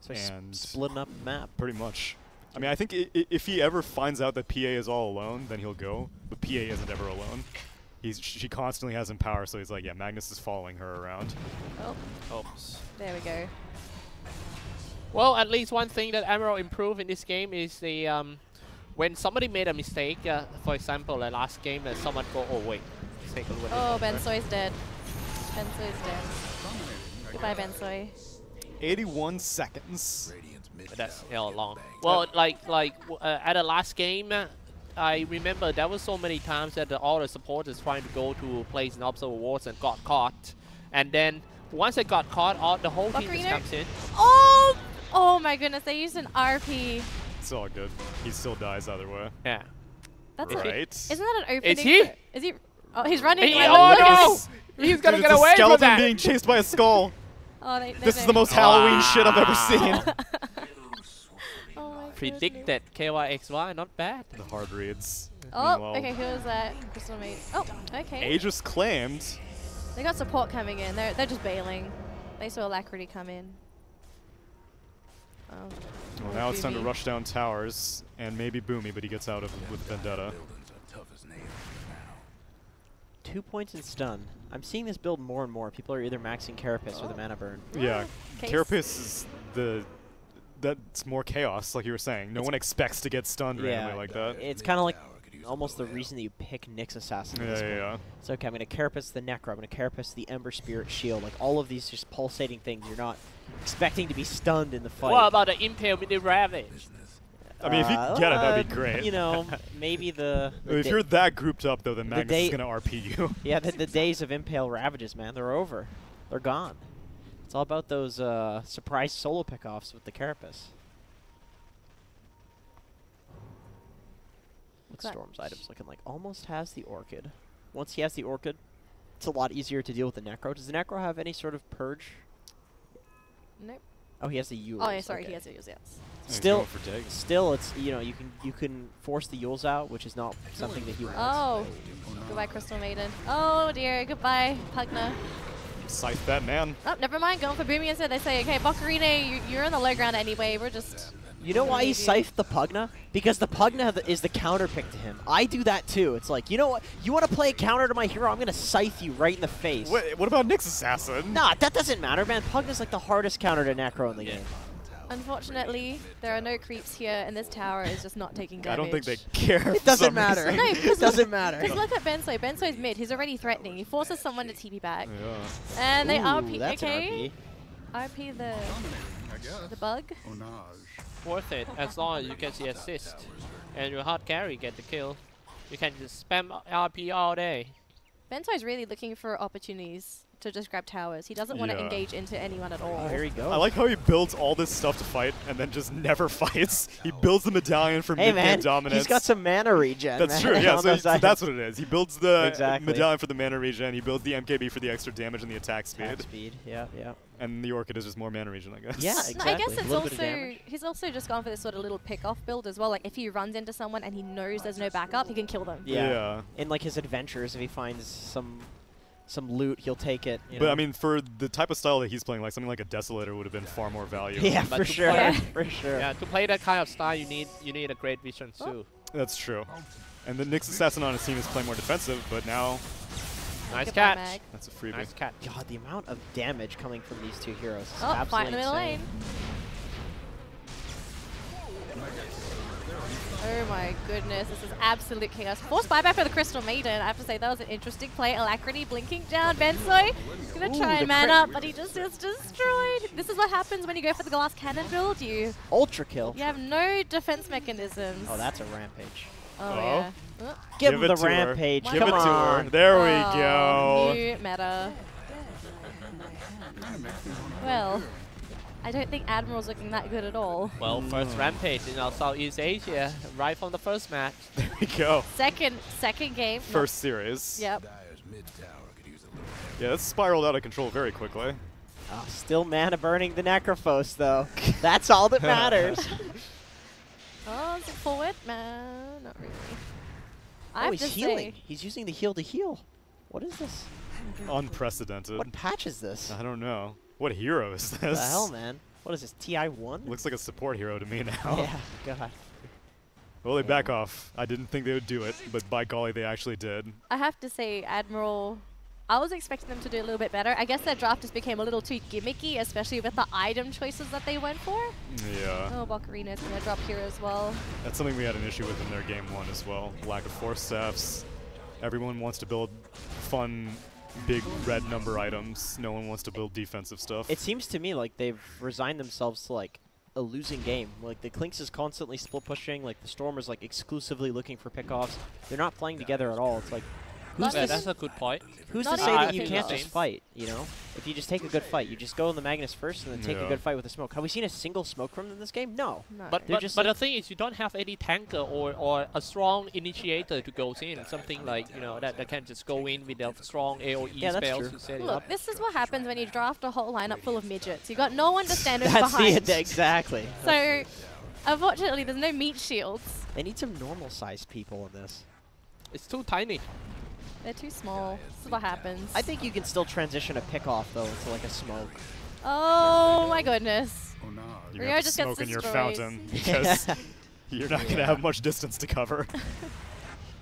So and sp splitting up the map. Pretty much. I mean, I think I I if he ever finds out that P A is all alone, then he'll go. But P A isn't ever alone. He's she constantly has him power, so he's like, yeah, Magnus is following her around. Oh, oops. There we go. Well, at least one thing that Emerald improved in this game is the. Um, When somebody made a mistake, uh, for example, the last game, that uh, someone go, oh wait, mistake will win. Oh, Bensoy is dead. Bensoy is dead. Goodbye, Bensoy. eighty-one seconds. But that's hell long. Well, like like uh, at the last game, uh, I remember there was so many times that the, all the supporters trying to go to place in Observer Wars and got caught, and then once they got caught, all the whole Buck team just comes in. Oh, oh my goodness! They used an R P. It's all good. He still dies either way. Yeah. That's right. A, isn't that an opening? Is he? Is he? Oh, he's running. He, oh no! He's gonna Dude, get away from that. It's a skeleton being chased by a skull. oh, they, they, this they, is they. the most wow. Halloween shit I've ever seen. oh my Predict that K Y X Y, not bad. The hard reads. Oh, Meanwhile. okay. Who was that? Crystal Mage. Oh, okay. Aegis claimed. They got support coming in. They're they're just bailing. They saw Alacrity come in. Oh. Well, now Boomy. It's time to rush down towers, and maybe Boomy, but he gets out of with Vendetta. Two points in stun. I'm seeing this build more and more. People are either maxing Carapace oh. or the Mana Burn. Yeah, Case. Carapace is the... That's more chaos, like you were saying. No it's one expects to get stunned yeah, randomly like that. It's kind of like almost the reason that you pick Nyx Assassin. Yeah, yeah, yeah. It's okay, I'm going to Carapace the Necro, I'm going to Carapace the Ember Spirit Shield. Like, all of these just pulsating things. You're not expecting to be stunned in the fight. What about the Impale with the Ravage? I mean, if you uh, get it, that'd be great. You know, maybe the... the if you're that grouped up, though, then Magnus the is going to R P you. Yeah, the, the days of Impale Ravages, man, they're over. They're gone. It's all about those uh, surprise solo pickoffs with the Carapace. Storm's items looking like almost has the Orchid. Once he has the Orchid, it's a lot easier to deal with the Necro. Does the Necro have any sort of purge? Nope. Oh, he has the Yules. Oh, yeah, sorry, okay. he has the Yules. Yes. Still, still, it's you know you can you can force the Yules out, which is not something that he wants. Oh, goodbye, Crystal Maiden. Oh dear, goodbye, Pugna. Scythe that man. Oh, never mind. Going for Boomy instead. They say, okay, Baccarina, you're in the low ground anyway. We're just. You know why he scythed the Pugna? Because the Pugna th is the counter pick to him. I do that too. It's like, you know what? You want to play a counter to my hero? I'm going to scythe you right in the face. Wait, what about Nyx Assassin? Nah, that doesn't matter, man. Pugna's like the hardest counter to Necro in the yeah. game. Unfortunately, there are no creeps here, and this tower is just not taking damage. I don't think they care. It doesn't matter. No, it doesn't matter. Because look at Benso. Benso's mid. He's already threatening. He forces someone to T P back. Yeah. And they Ooh, R P. That's okay. R P the the bug. Worth it as long as you get the assist and your hard carry get the kill. You can just spam R P all day. Benso's really looking for opportunities to just grab towers. He doesn't yeah. want to engage into anyone at all. Oh, here he goes. I like how he builds all this stuff to fight and then just never fights. He builds the medallion for hey mid-game dominance. He's got some mana regen. That's true, yeah, so, he, so that's what it is. He builds the exactly. medallion for the mana regen, he builds the M K B for the extra damage and the attack speed. Attack speed, yeah, yeah. And the Orchid is just more mana regen, I guess. Yeah, exactly. I guess it's also, he's also just gone for this sort of little pick-off build as well. Like, if he runs into someone and he knows there's no backup, he can kill them. Yeah. yeah. In, like, his adventures, if he finds some... some loot, he'll take it. You but know? I mean, for the type of style that he's playing, like something like a Desolator would have been far more valuable. Yeah, but for sure. Yeah. for sure. Yeah, to play that kind of style, you need you need a great vision oh. too. That's true. And the Nyx Assassin on his team is playing more defensive, but now. Nice catch. Mag. That's a freebie. Nice catch. God, the amount of damage coming from these two heroes is oh, absolutely in the middle insane. Lane. Oh my goodness, this is absolute chaos. Forced buyback for the Crystal Maiden. I have to say, that was an interesting play. Alacrity blinking down. Benso going to try and man up, but he just is destroyed. This is what happens when you go for the glass cannon build. You ultra kill. You have no defense mechanisms. Oh, that's a rampage. Oh, oh. yeah. Oh. Give, Give him the rampage. Her. Give Come it on. to her. There we oh, go. New meta. Well. I don't think Admiral's looking that good at all. Well, mm. first rampage in our Southeast Asia, right from the first match. There we go. Second, second game. First no. series. Yep. Yeah, that spiraled out of control very quickly. Oh, still mana burning the Necrophos though. That's all that matters. oh, is it forward? No, not really. Oh, he's healing. Say. He's using the heal to heal. What is this? Unprecedented. What patch is this? I don't know. What hero is this? What the hell, man? What is this, T I one? Looks like a support hero to me now. Yeah, God. Well, they yeah. back off. I didn't think they would do it, but by golly, they actually did. I have to say, Admiral, I was expecting them to do a little bit better. I guess their draft just became a little too gimmicky, especially with the item choices that they went for. Yeah. Oh, Baccarina's going to drop here as well. That's something we had an issue with in their game one as well. Lack of force staffs. Everyone wants to build fun... big red number items. No one wants to build defensive stuff. It seems to me like they've resigned themselves to like a losing game. Like the Klinx is constantly split pushing. Like the Storm is like exclusively looking for pickoffs. They're not playing together at all. It's like, who's yeah, that's a good point. Who's not to say uh, that you can't just fight? You know, if you just take a good fight, you just go in the Magnus first and then take yeah. a good fight with the smoke. Have we seen a single smoke from them in this game? No. no. But but, just but like the thing is, you don't have any tanker or or a strong initiator to go in. Something like you know that, that can just go in with a strong A O E yeah, spells to set it up. Look, this is what happens when you draft a whole lineup full of midgets. You got no one to stand that's behind. The, exactly. So, unfortunately, there's no meat shields. They need some normal-sized people in this. It's too tiny. They're too small. This is what happens. I think you can still transition a pick-off, though, into like a smoke. Oh, my goodness. Oh, no. You're going to smoke in your fountain because you're not yeah. going to have much distance to cover.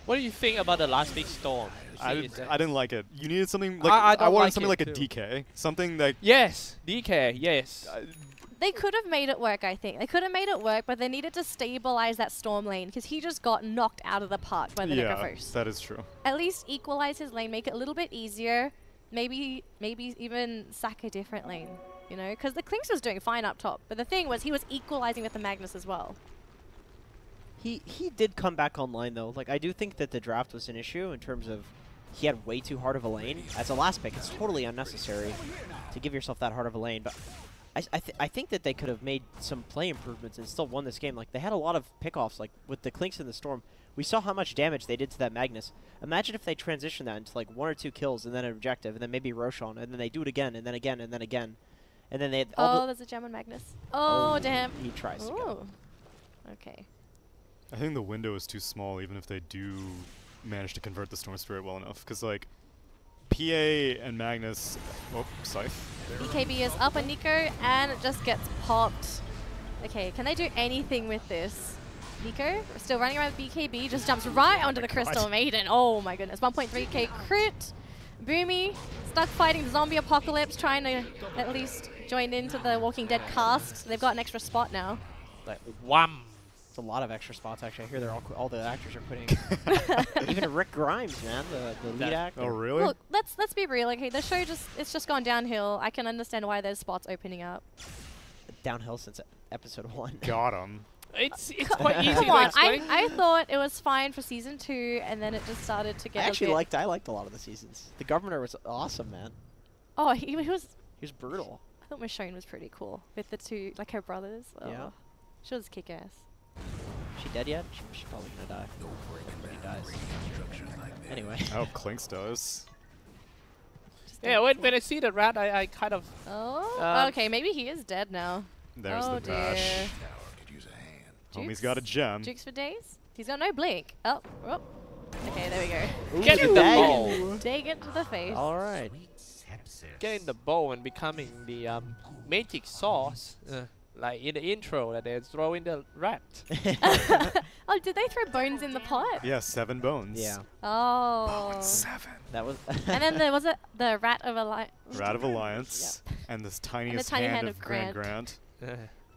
What do you think about the last big storm? I, did, I didn't like it. You needed something like... I, I, I wanted like something like a too. D K. Something like... Yes, D K, yes. Uh, They could have made it work, I think. They could have made it work, but they needed to stabilize that Storm lane because he just got knocked out of the park by the yeah, Necrophos. That is true. At least equalize his lane, make it a little bit easier. Maybe maybe even sack a different lane, you know? Because the Klinx was doing fine up top, but the thing was he was equalizing with the Magnus as well. He, he did come back online, though. Like, I do think that the draft was an issue in terms of he had way too hard of a lane. As a last pick, it's totally unnecessary to give yourself that hard of a lane, but... I th I think that they could have made some play improvements and still won this game. Like, they had a lot of pickoffs, like, with the Klinx and the Storm. We saw how much damage they did to that Magnus. Imagine if they transitioned that into, like, one or two kills and then an objective, and then maybe Roshan, and then they do it again, and then again, and then again. And then they had all Oh, there's a gem on Magnus. Oh, oh damn. He tries Ooh. to go. Okay. I think the window is too small, even if they do manage to convert the Storm Spirit well enough, because, like, P A and Magnus. Oh, Scythe. E K B is up on Nico, and it just gets popped. Okay, can they do anything with this? Nico, still running around with B K B, just jumps right onto the Crystal Maiden. Oh my goodness, one point three K crit. Boomy, stuck fighting the zombie apocalypse, trying to at least join into the Walking Dead cast. So they've got an extra spot now. Like, wham! It's a lot of extra spots, actually. I hear they're all, all the actors are putting. Even Rick Grimes, man, the, the lead actor. Oh, really? Look, let's let's be real. Okay, the show just it's just gone downhill. I can understand why there's spots opening up. Downhill since episode one. Got him. It's it's quite easy. Come on, to explain. I I thought it was fine for season two, and then it just started to get. I actually a bit liked I liked a lot of the seasons. The governor was awesome, man. Oh, he, he was. He was brutal. I thought Michonne was pretty cool with the two, like her brothers. Oh. Yeah. She was kick ass. She dead yet? She, she's probably gonna die. No break she dies. Like anyway. Oh, Klinx does. Yeah, when, when I see the rat, I, I kind of. Oh. Um, okay, maybe he is dead now. There's oh the bash. Homie's got a gem. Jukes for days. He's got no blink. Oh, oh. Okay, there we go. Ooh, get in the bowl. Take it to the face. All right. Getting the bowl and becoming the um, magic sauce. Uh. Like in the intro that they throw in the rat. Oh, did they throw bones in the pot? Yeah, seven bones. Yeah. Oh. Bones seven. That was. And then there was a, the rat of alliance. Rat of alliance, yep. And this tiniest and the tiny hand, hand of, of Grant. Grant.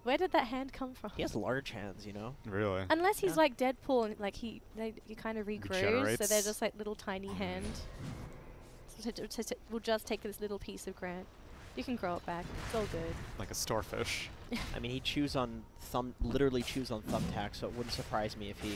Where did that hand come from? He has large hands, you know. Really. Unless he's yeah. like Deadpool, and like he, they, he kind of regrows, so they're just like little tiny hand. So we'll just take this little piece of Grant. You can grow it back. It's all good. Like a starfish. I mean, he chews on thumb, literally chews on thumbtacks, so it wouldn't surprise me if he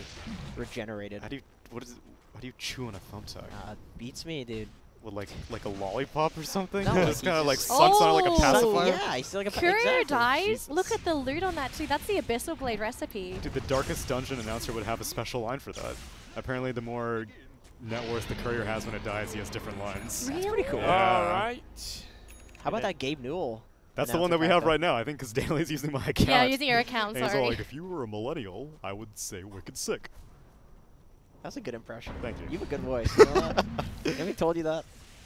regenerated. How do you, what is, how do you chew on a thumbtack? Uh, beats me, dude. What, like, like a lollipop or something? No, just kind of like sucks oh. on it like a pacifier. Yeah, he's like a pacifier. Curio dies. Jesus. Look at the loot on that too. That's the Abyssal Blade recipe. Dude, the Darkest Dungeon announcer would have a special line for that. Apparently, the more net worth the courier has when it dies, he has different lines. Really? That's pretty cool. Yeah. All right. How about that Gabe Newell? That's the one that we have right now, I think, because Daly's using my account. Yeah, using your account, sorry. He's all like, if you were a millennial, I would say wicked sick. That's a good impression. Thank you. You have a good voice. You know that? Have we told you that?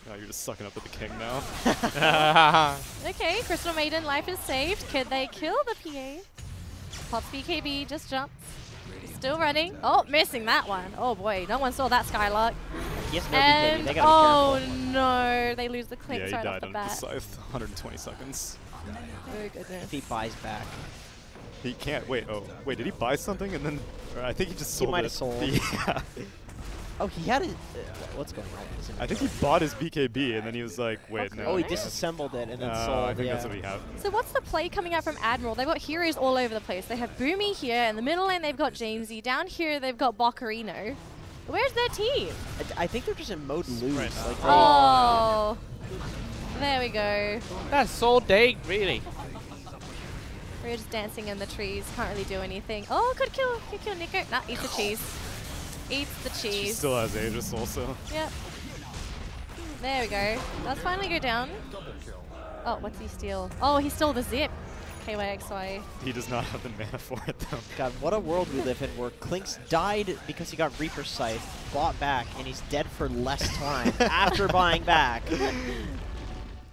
No, you're just sucking up at the king now. Okay, Crystal Maiden, life is saved. Could they kill the P A? Pops B K B just jumps. Still running. Oh, missing that one. Oh boy, no one saw that Skylark. Yes, no, and they oh no, they lose the Klinx yeah, right off the bat. Yeah, he died on the scythe. one hundred twenty seconds. Oh goodness. If he buys back. He can't. Wait. Oh, wait. Did he buy something and then? Or I think he just sold it. He might have sold. Yeah. Oh, he had it. Uh, what's going on? I think he bought his B K B and then he was like, wait, okay. no. Oh, he disassembled it and then uh, sold. I think yeah. that's what he had. So what's the play coming out from Admiral? They've got heroes all over the place. They have Boomy here in the middle, and they've got Jamesy down here. They've got Boccarino. Where's their team? I, I think they're just in mode lose. Right like oh, there we go. That's all day, really. We're just dancing in the trees. Can't really do anything. Oh, could kill, could kill Nico. Nah, eat the cheese. Eat the cheese. She still has Aegis also. Yep. There we go. Let's finally go down. Oh, what's he steal? Oh, he stole the zip. K Y X Y. He does not have the mana for it, though. God, what a world we live in where Klinx died because he got Reaper Scythe, bought back, and he's dead for less time after buying back.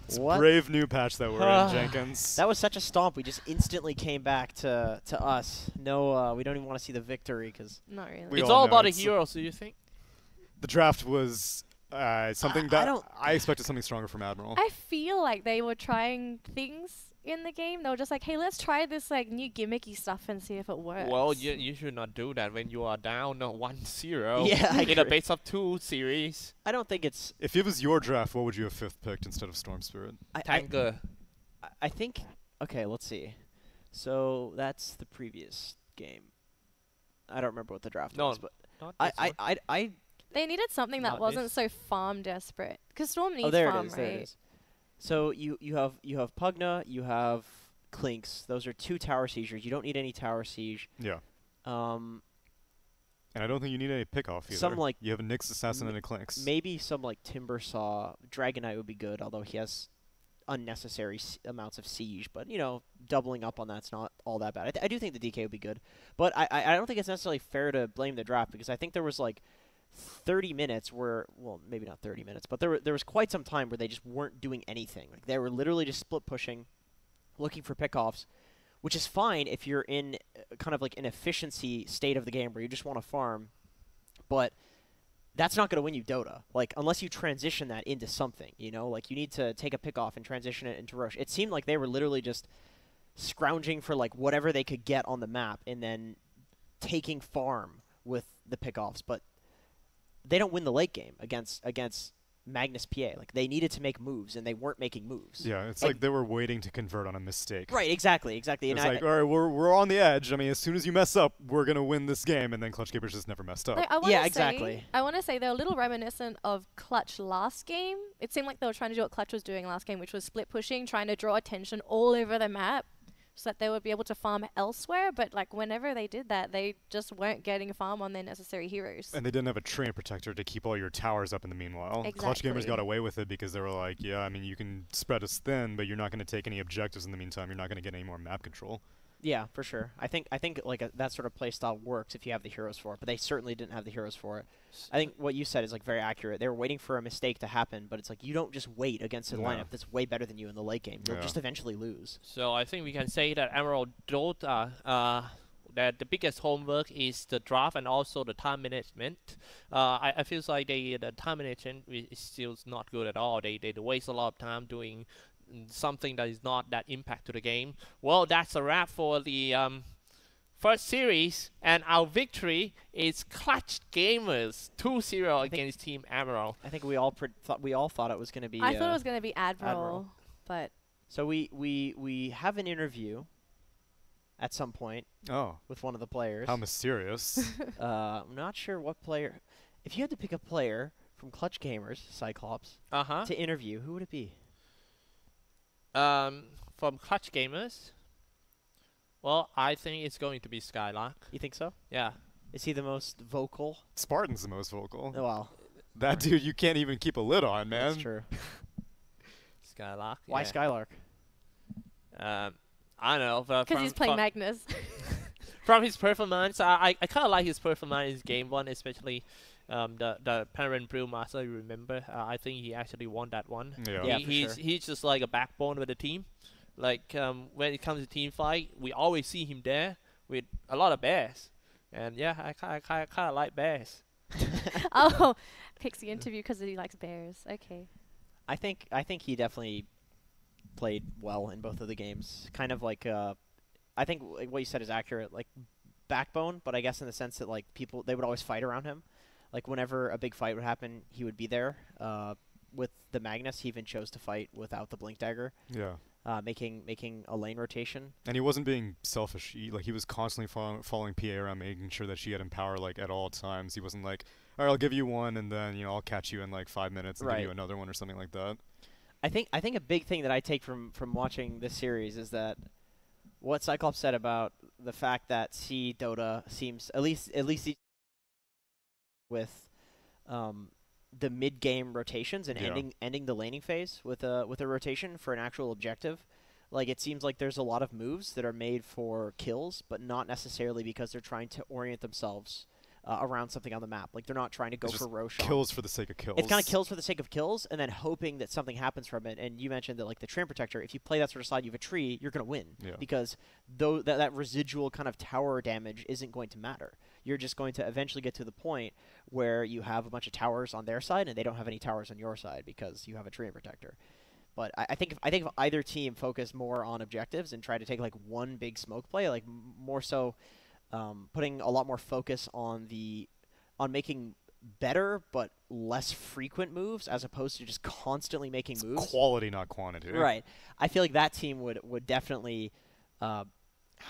It's a brave new patch that we're uh, in, Jenkins. That was such a stomp. We just instantly came back to to us. No, uh, we don't even want to see the victory because not really. It's all, all about a hero. So you think the draft was. Uh, something uh, that I, don't I expected something stronger from Admiral. I feel like they were trying things in the game. They were just like, "Hey, let's try this like new gimmicky stuff and see if it works." Well, you you should not do that when you are down one zero yeah, in agree. a base of two series. I don't think it's. If it was your draft, what would you have fifth picked instead of Storm Spirit? I, Tanga. I, I think. Okay, let's see. So that's the previous game. I don't remember what the draft no, was, but I, I I I. They needed something that Not wasn't this. so farm desperate, because Storm needs oh, there farm, it is, right? There it is. So you you have you have Pugna, you have Klinx. Those are two tower seizures. You don't need any tower siege. Yeah. Um. And I don't think you need any pickoff either. Some like you have a Nyx Assassin and a Klinx. Maybe some like Timbersaw, Dragonite would be good, although he has unnecessary s amounts of siege, but you know, doubling up on that's not all that bad. I, th I do think the D K would be good, but I, I I don't think it's necessarily fair to blame the draft because I think there was like. thirty minutes where, well, maybe not thirty minutes, but there, were, there was quite some time where they just weren't doing anything. Like they were literally just split pushing, looking for pickoffs, which is fine if you're in kind of like an efficiency state of the game where you just want to farm. But that's not going to win you Dota, like, unless you transition that into something, you know? Like, you need to take a pick-off and transition it into Roche. It seemed like they were literally just scrounging for, like, whatever they could get on the map and then taking farm with the pick-offs, but they don't win the late game against against Magnus P A. Like, they needed to make moves, and they weren't making moves. Yeah, it's like, like they were waiting to convert on a mistake. Right, exactly, exactly. It's like, all right, we're, we're on the edge. I mean, as soon as you mess up, we're going to win this game, and then Clutch Keepers just never messed up. I, I yeah, say, exactly. I want to say they're a little reminiscent of Clutch last game. It seemed like they were trying to do what Clutch was doing last game, which was split pushing, trying to draw attention all over the map, so that they would be able to farm elsewhere, but like whenever they did that, they just weren't getting a farm on their necessary heroes. And they didn't have a Treant Protector to keep all your towers up in the meanwhile. Exactly. Clutch Gamers got away with it because they were like, yeah, I mean, you can spread us thin, but you're not going to take any objectives in the meantime. You're not going to get any more map control. Yeah, for sure. I think I think like a, that sort of playstyle works if you have the heroes for it, but they certainly didn't have the heroes for it. I think what you said is like very accurate. They were waiting for a mistake to happen, but it's like you don't just wait against a yeah. lineup that's way better than you in the late game. You'll yeah. just eventually lose. So I think we can say that Emerald Dota, uh, that the biggest homework is the draft and also the time management. Uh, I, I feel like they, the time management is still not good at all. They, they waste a lot of time doing something that is not that impact to the game. Well, that's a wrap for the um, first series, and our victory is Clutch Gamers two zero against Team Admiral. I think we all pre thought we all thought it was going to be. I uh, thought it was going to be Admiral, Admiral, but so we we we have an interview at some point. Oh, with one of the players. How mysterious! uh, I'm not sure what player. If you had to pick a player from Clutch Gamers, Cyclops, uh huh, to interview, who would it be? Um, from Clutch Gamers, well, I think it's going to be Skylark. You think so? Yeah. Is he the most vocal? Spartan's the most vocal. Oh, wow. That dude, you can't even keep a lid on, man. That's true. Skylark. Why yeah. Skylark? Um, I don't know. Because he's playing Magnus. From his performance, I I, I kind of like his performance in game one, especially. Um, the the Parent Brewmaster, you remember? Uh, I think he actually won that one. Yeah, yeah he, for he's sure. he's just like a backbone of the team. Like um, when it comes to team fight, we always see him there with a lot of bears. And yeah, I kind I kind of like bears. Oh, picks the interview because he likes bears. Okay. I think I think he definitely played well in both of the games. Kind of like uh, I think w what you said is accurate. Like backbone, but I guess in the sense that like people they would always fight around him. Like, whenever a big fight would happen, he would be there. Uh, with the Magnus, he even chose to fight without the Blink Dagger. Yeah. Uh, making making a lane rotation. And he wasn't being selfish. He, like, he was constantly follow following P A around, making sure that she had him power, like, at all times. He wasn't like, all right, I'll give you one, and then, you know, I'll catch you in, like, five minutes and right. give you another one or something like that. I think I think a big thing that I take from, from watching this series is that what Cyclops said about the fact that C Dota seems, at least, at least... with um, the mid-game rotations and yeah. ending ending the laning phase with a with a rotation for an actual objective. Like, it seems like there's a lot of moves that are made for kills, but not necessarily because they're trying to orient themselves uh, around something on the map. Like, they're not trying to go it's for Roche. Kills for the sake of kills. It's kind of kills for the sake of kills, and then hoping that something happens from it. And you mentioned that, like, the Treant Protector, if you play that sort of side, you have a tree, you're going to win. Yeah. Because th that, that residual kind of tower damage isn't going to matter. You're just going to eventually get to the point where you have a bunch of towers on their side and they don't have any towers on your side because you have a Treant Protector. But I, I think if, I think if either team focused more on objectives and tried to take like one big smoke play, like m more so um, putting a lot more focus on the on making better but less frequent moves as opposed to just constantly making it's moves. Quality, not quantity. Right. I feel like that team would would definitely. Uh,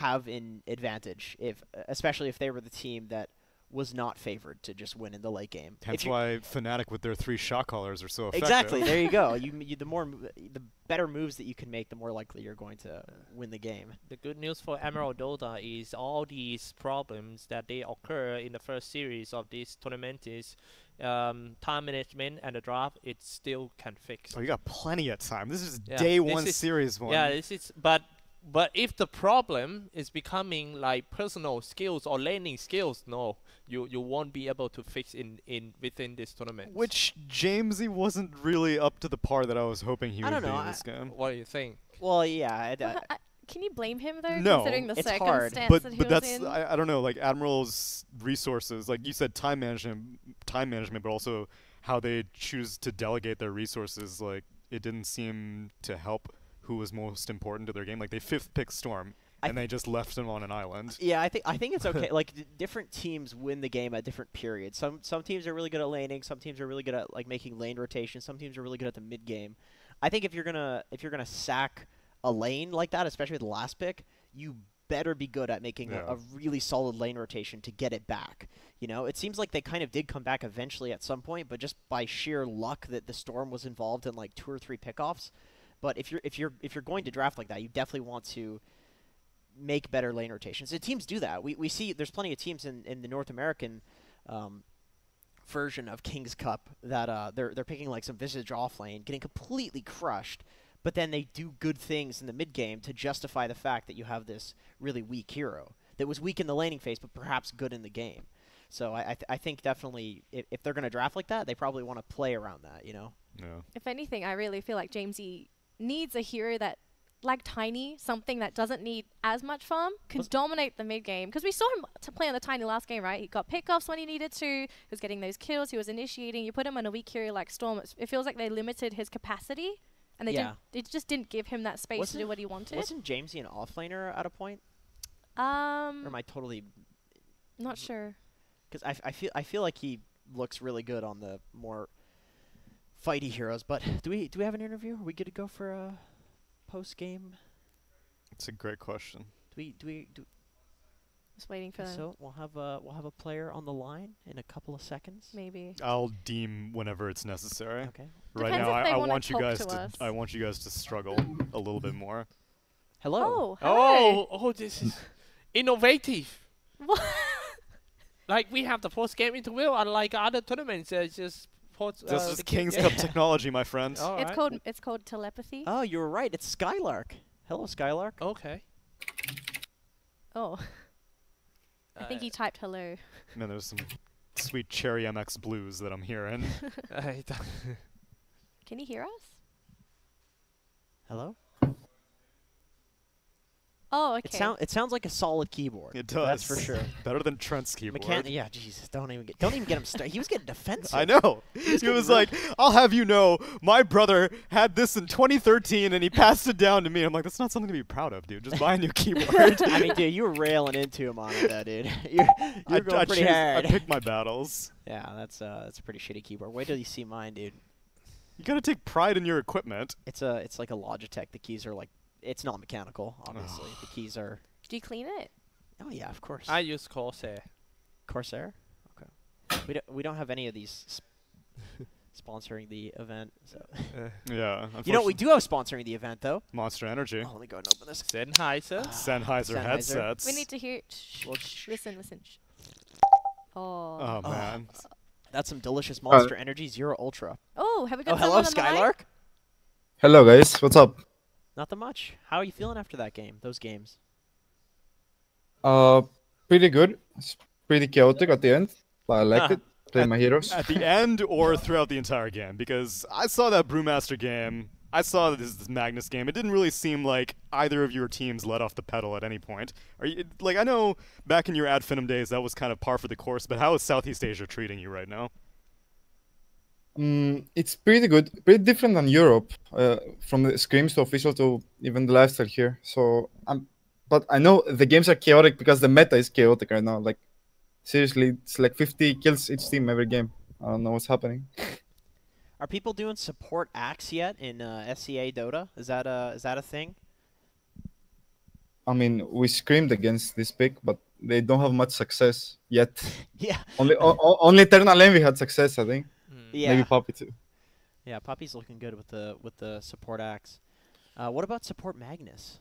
have an advantage, if especially if they were the team that was not favored to just win in the late game. That's why Fnatic with their three shot callers are so effective. Exactly, there you go. You, you the more the better moves that you can make, the more likely you're going to win the game. The good news for Emerald Dota is all these problems that they occur in the first series of this tournament is um, time management and the draft. It still can fix. Oh, you got plenty of time. This is yeah, day this one, is, series one. Yeah, this is but. But if the problem is becoming like personal skills or laning skills, no, you you won't be able to fix in in within this tournament. Which Jamesy wasn't really up to the par that I was hoping he I would be in this game. What do you think? Well, yeah. I, I, Can you blame him though? No, considering the it's circumstance hard. But, that he but was that's in? I, I don't know. Like Admiral's resources, like you said, time management, time management, but also how they choose to delegate their resources. Like it didn't seem to help who was most important to their game. Like they fifth picked Storm. And they just left him on an island. Yeah, I think I think it's okay. Like d different teams win the game at different periods. Some some teams are really good at laning. Some teams are really good at like making lane rotation. Some teams are really good at the mid game. I think if you're gonna if you're gonna sack a lane like that, especially with the last pick, you better be good at making yeah. a, a really solid lane rotation to get it back. You know, it seems like they kind of did come back eventually at some point, but just by sheer luck that the Storm was involved in like two or three pickoffs. But if you're if you're if you're going to draft like that, you definitely want to make better lane rotations. The teams do that. We we see there's plenty of teams in, in the North American um, version of King's Cup that uh, they're they're picking like some Visage off lane, getting completely crushed, but then they do good things in the mid game to justify the fact that you have this really weak hero that was weak in the laning phase, but perhaps good in the game. So I I, th I think definitely if, if they're gonna draft like that, they probably want to play around that. You know. Yeah. If anything, I really feel like Jamesy needs a hero that. Like Tiny, something that doesn't need as much farm, can dominate the mid game. Because we saw him to play on the Tiny last game, right? He got pickoffs when he needed to. He was getting those kills. He was initiating. You put him on a weak hero like Storm. It's, it feels like they limited his capacity, and they yeah. didn't, they just didn't give him that space wasn't to do what he wanted. Wasn't Jamesy an offlaner at a point? Um, or am I totally not sure? Because I, f I feel I feel like he looks really good on the more fighty heroes. But do we do we have an interview? Are we good to go for a? Post game? It's a great question. Do we do we do? Just waiting for. So we'll have a we'll have a player on the line in a couple of seconds. Maybe. I'll deem whenever it's necessary. Okay. Right Depends now, I, I want you guys to. to I want you guys to struggle a little bit more. Hello. Oh. Hello. Oh. Oh. This is innovative. What? Like we have the post game interview, unlike other tournaments. It's just. This uh, is King's Cup technology, my friend. All it's right. called it's called telepathy. Oh, you're right. It's Skylark. Hello, Skylark. Okay. Oh. Uh, I think he typed hello. Man, there's some sweet Cherry M X blues that I'm hearing. Can you hear us? Hello? Oh, okay. It, sound, it sounds like a solid keyboard. It does. That's for sure. Better than Trent's keyboard. Mechan yeah, Jesus, don't even get, don't even get him started. He was getting defensive. I know. He was, he was like, I'll have you know, my brother had this in twenty thirteen, and he passed it down to me. I'm like, that's not something to be proud of, dude. Just buy a new keyboard. I mean, dude, you were railing into him on that, dude. You're, you're I, going I pretty choose, hard. I picked my battles. Yeah, that's uh, that's a pretty shitty keyboard. Wait till you see mine, dude. You gotta take pride in your equipment. It's a, it's like a Logitech. The keys are like. It's not mechanical, obviously. The keys are... Do you clean it? Oh, yeah, of course. I use Corsair. Corsair? Okay. We, do, we don't have any of these sp sponsoring the event, so... Uh, yeah. You know what we do have sponsoring the event, though? Monster Energy. Oh, let me go and open this. Sennheiser. Ah, Sennheiser. Sennheiser headsets. We need to hear... Shh, well, shh. Listen, listen. Shh. Oh. Oh, man. Oh. That's some delicious Monster uh. Energy Zero Ultra. Oh, have we got oh, hello, Skylark? Hello, guys. What's up? Nothing much. How are you feeling after that game? Those games? Uh, pretty good. It's pretty chaotic at the end, but I liked uh, it. Playing my heroes. At the end or throughout the entire game, because I saw that Brewmaster game. I saw this, this Magnus game. It didn't really seem like either of your teams let off the pedal at any point. Are you like I know back in your Ad Finem days that was kind of par for the course, but how is Southeast Asia treating you right now? Mm, it's pretty good, pretty different than Europe, uh, from the scrims to official to even the lifestyle here. So, I'm, but I know the games are chaotic because the meta is chaotic right now. Like, seriously, it's like fifty kills each team every game. I don't know what's happening. Are people doing support acts yet in uh, S C A Dota? Is that a is that a thing? I mean, we screamed against this pick, but they don't have much success yet. Yeah. Only only Eternal Envy had success, I think. Yeah. Maybe Poppy too. Yeah, Poppy's looking good with the with the support axe. Uh, what about support Magnus?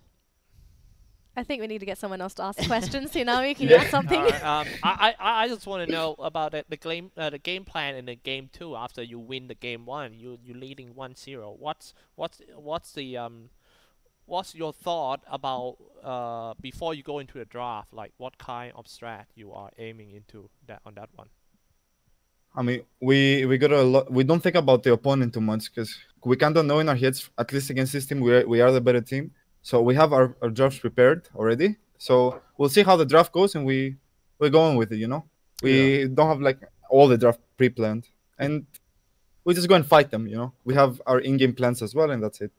I think we need to get someone else to ask questions. You know, we can yeah. ask something. Right, um, I, I I just want to know about the, the game uh, the game plan in the game two after you win the game one. You you leading one zero. What's what's what's the um what's your thought about uh before you go into the draft? Like what kind of strat you are aiming into that on that one? I mean, we we got a lot. We don't think about the opponent too much because we kind of know in our heads. At least against this team, we are, we are the better team. So we have our, our drafts prepared already. So we'll see how the draft goes, and we we're going with it. You know, we yeah. don't have like all the draft pre-planned, and we just go and fight them. You know, we have our in-game plans as well, and that's it.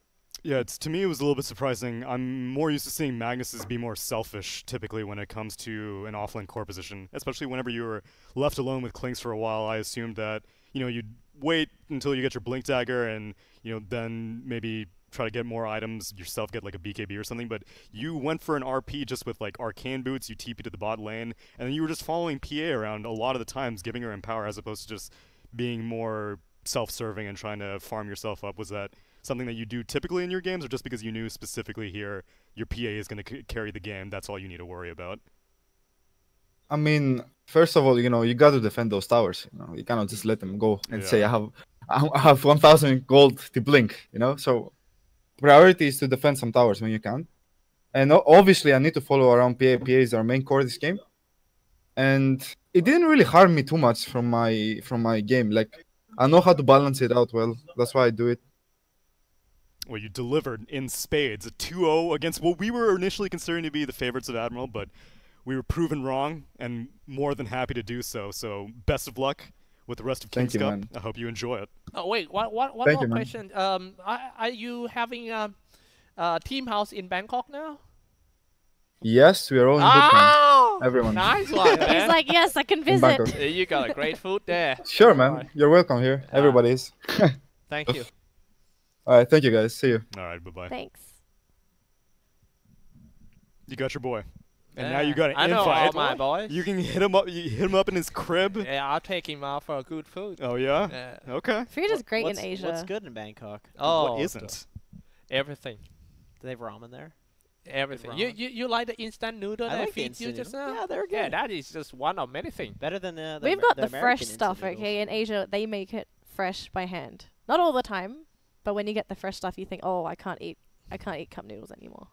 Yeah, it's, to me it was a little bit surprising. I'm more used to seeing Magnuses be more selfish typically when it comes to an offlane core position, especially whenever you were left alone with Klinks for a while. I assumed that, you know, you'd wait until you get your Blink Dagger and, you know, then maybe try to get more items yourself, get like a B K B or something, but you went for an R P just with like Arcane Boots, you T P to the bot lane, and then you were just following P A around a lot of the times, giving her Empower as opposed to just being more self-serving and trying to farm yourself up. Was that something that you do typically in your games, or just because you knew specifically here your P A is going to c carry the game, that's all you need to worry about? I mean, first of all, you know, you got to defend those towers. You know, you cannot just let them go and yeah. say, I have I have one thousand gold to blink, you know? So priority is to defend some towers when you can. And obviously, I need to follow around P A. P A is our main core this game. And it didn't really harm me too much from my from my game. Like, I know how to balance it out well. That's why I do it. Well, you delivered in spades, a two oh against what we were initially considering to be the favorites of Admiral, but we were proven wrong and more than happy to do so. So best of luck with the rest of King's Cup. Man. I hope you enjoy it. Oh, wait, one, one, one more you, question. Um, are, are you having a, a team house in Bangkok now? Yes, we are all in oh, Bangkok. Everyone. Nice one, man. He's like, yes, I can visit. You got a great food there. Sure, man. Right. You're welcome here. Yeah. Everybody's. Thank you. All right, thank you guys. See you. All right, bye-bye. Thanks. You got your boy, and yeah. now you got an I invite. I know all my boys. You can hit him up. You hit him up in his crib. Yeah, I'll take him out for a good food. Oh yeah. Yeah. Okay. Food is great what's, in Asia. What's good in Bangkok? Oh, what isn't? Everything. Do they have ramen there? Everything. You, you you like the instant noodle I that like feed you just now? Yeah, they're good. Yeah, that is just one of many things. Better than uh, the. We've got the, the fresh stuff. Okay, in Asia they make it fresh by hand. Not all the time. But when you get the fresh stuff, you think, "Oh, I can't eat, I can't eat cup noodles anymore."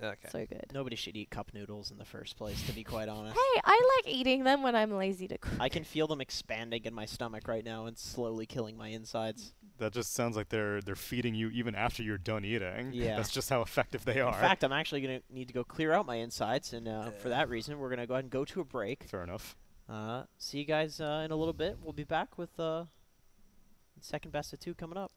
Okay. So good. Nobody should eat cup noodles in the first place, to be quite honest. Hey, I like eating them when I'm lazy to cook. I can feel them expanding in my stomach right now and slowly killing my insides. That just sounds like they're they're feeding you even after you're done eating. Yeah. That's just how effective they are. In fact, I'm actually gonna need to go clear out my insides, and uh, yeah. for that reason, we're gonna go ahead and go to a break. Fair enough. Uh, see you guys uh, in a little bit. We'll be back with uh, second best of two coming up.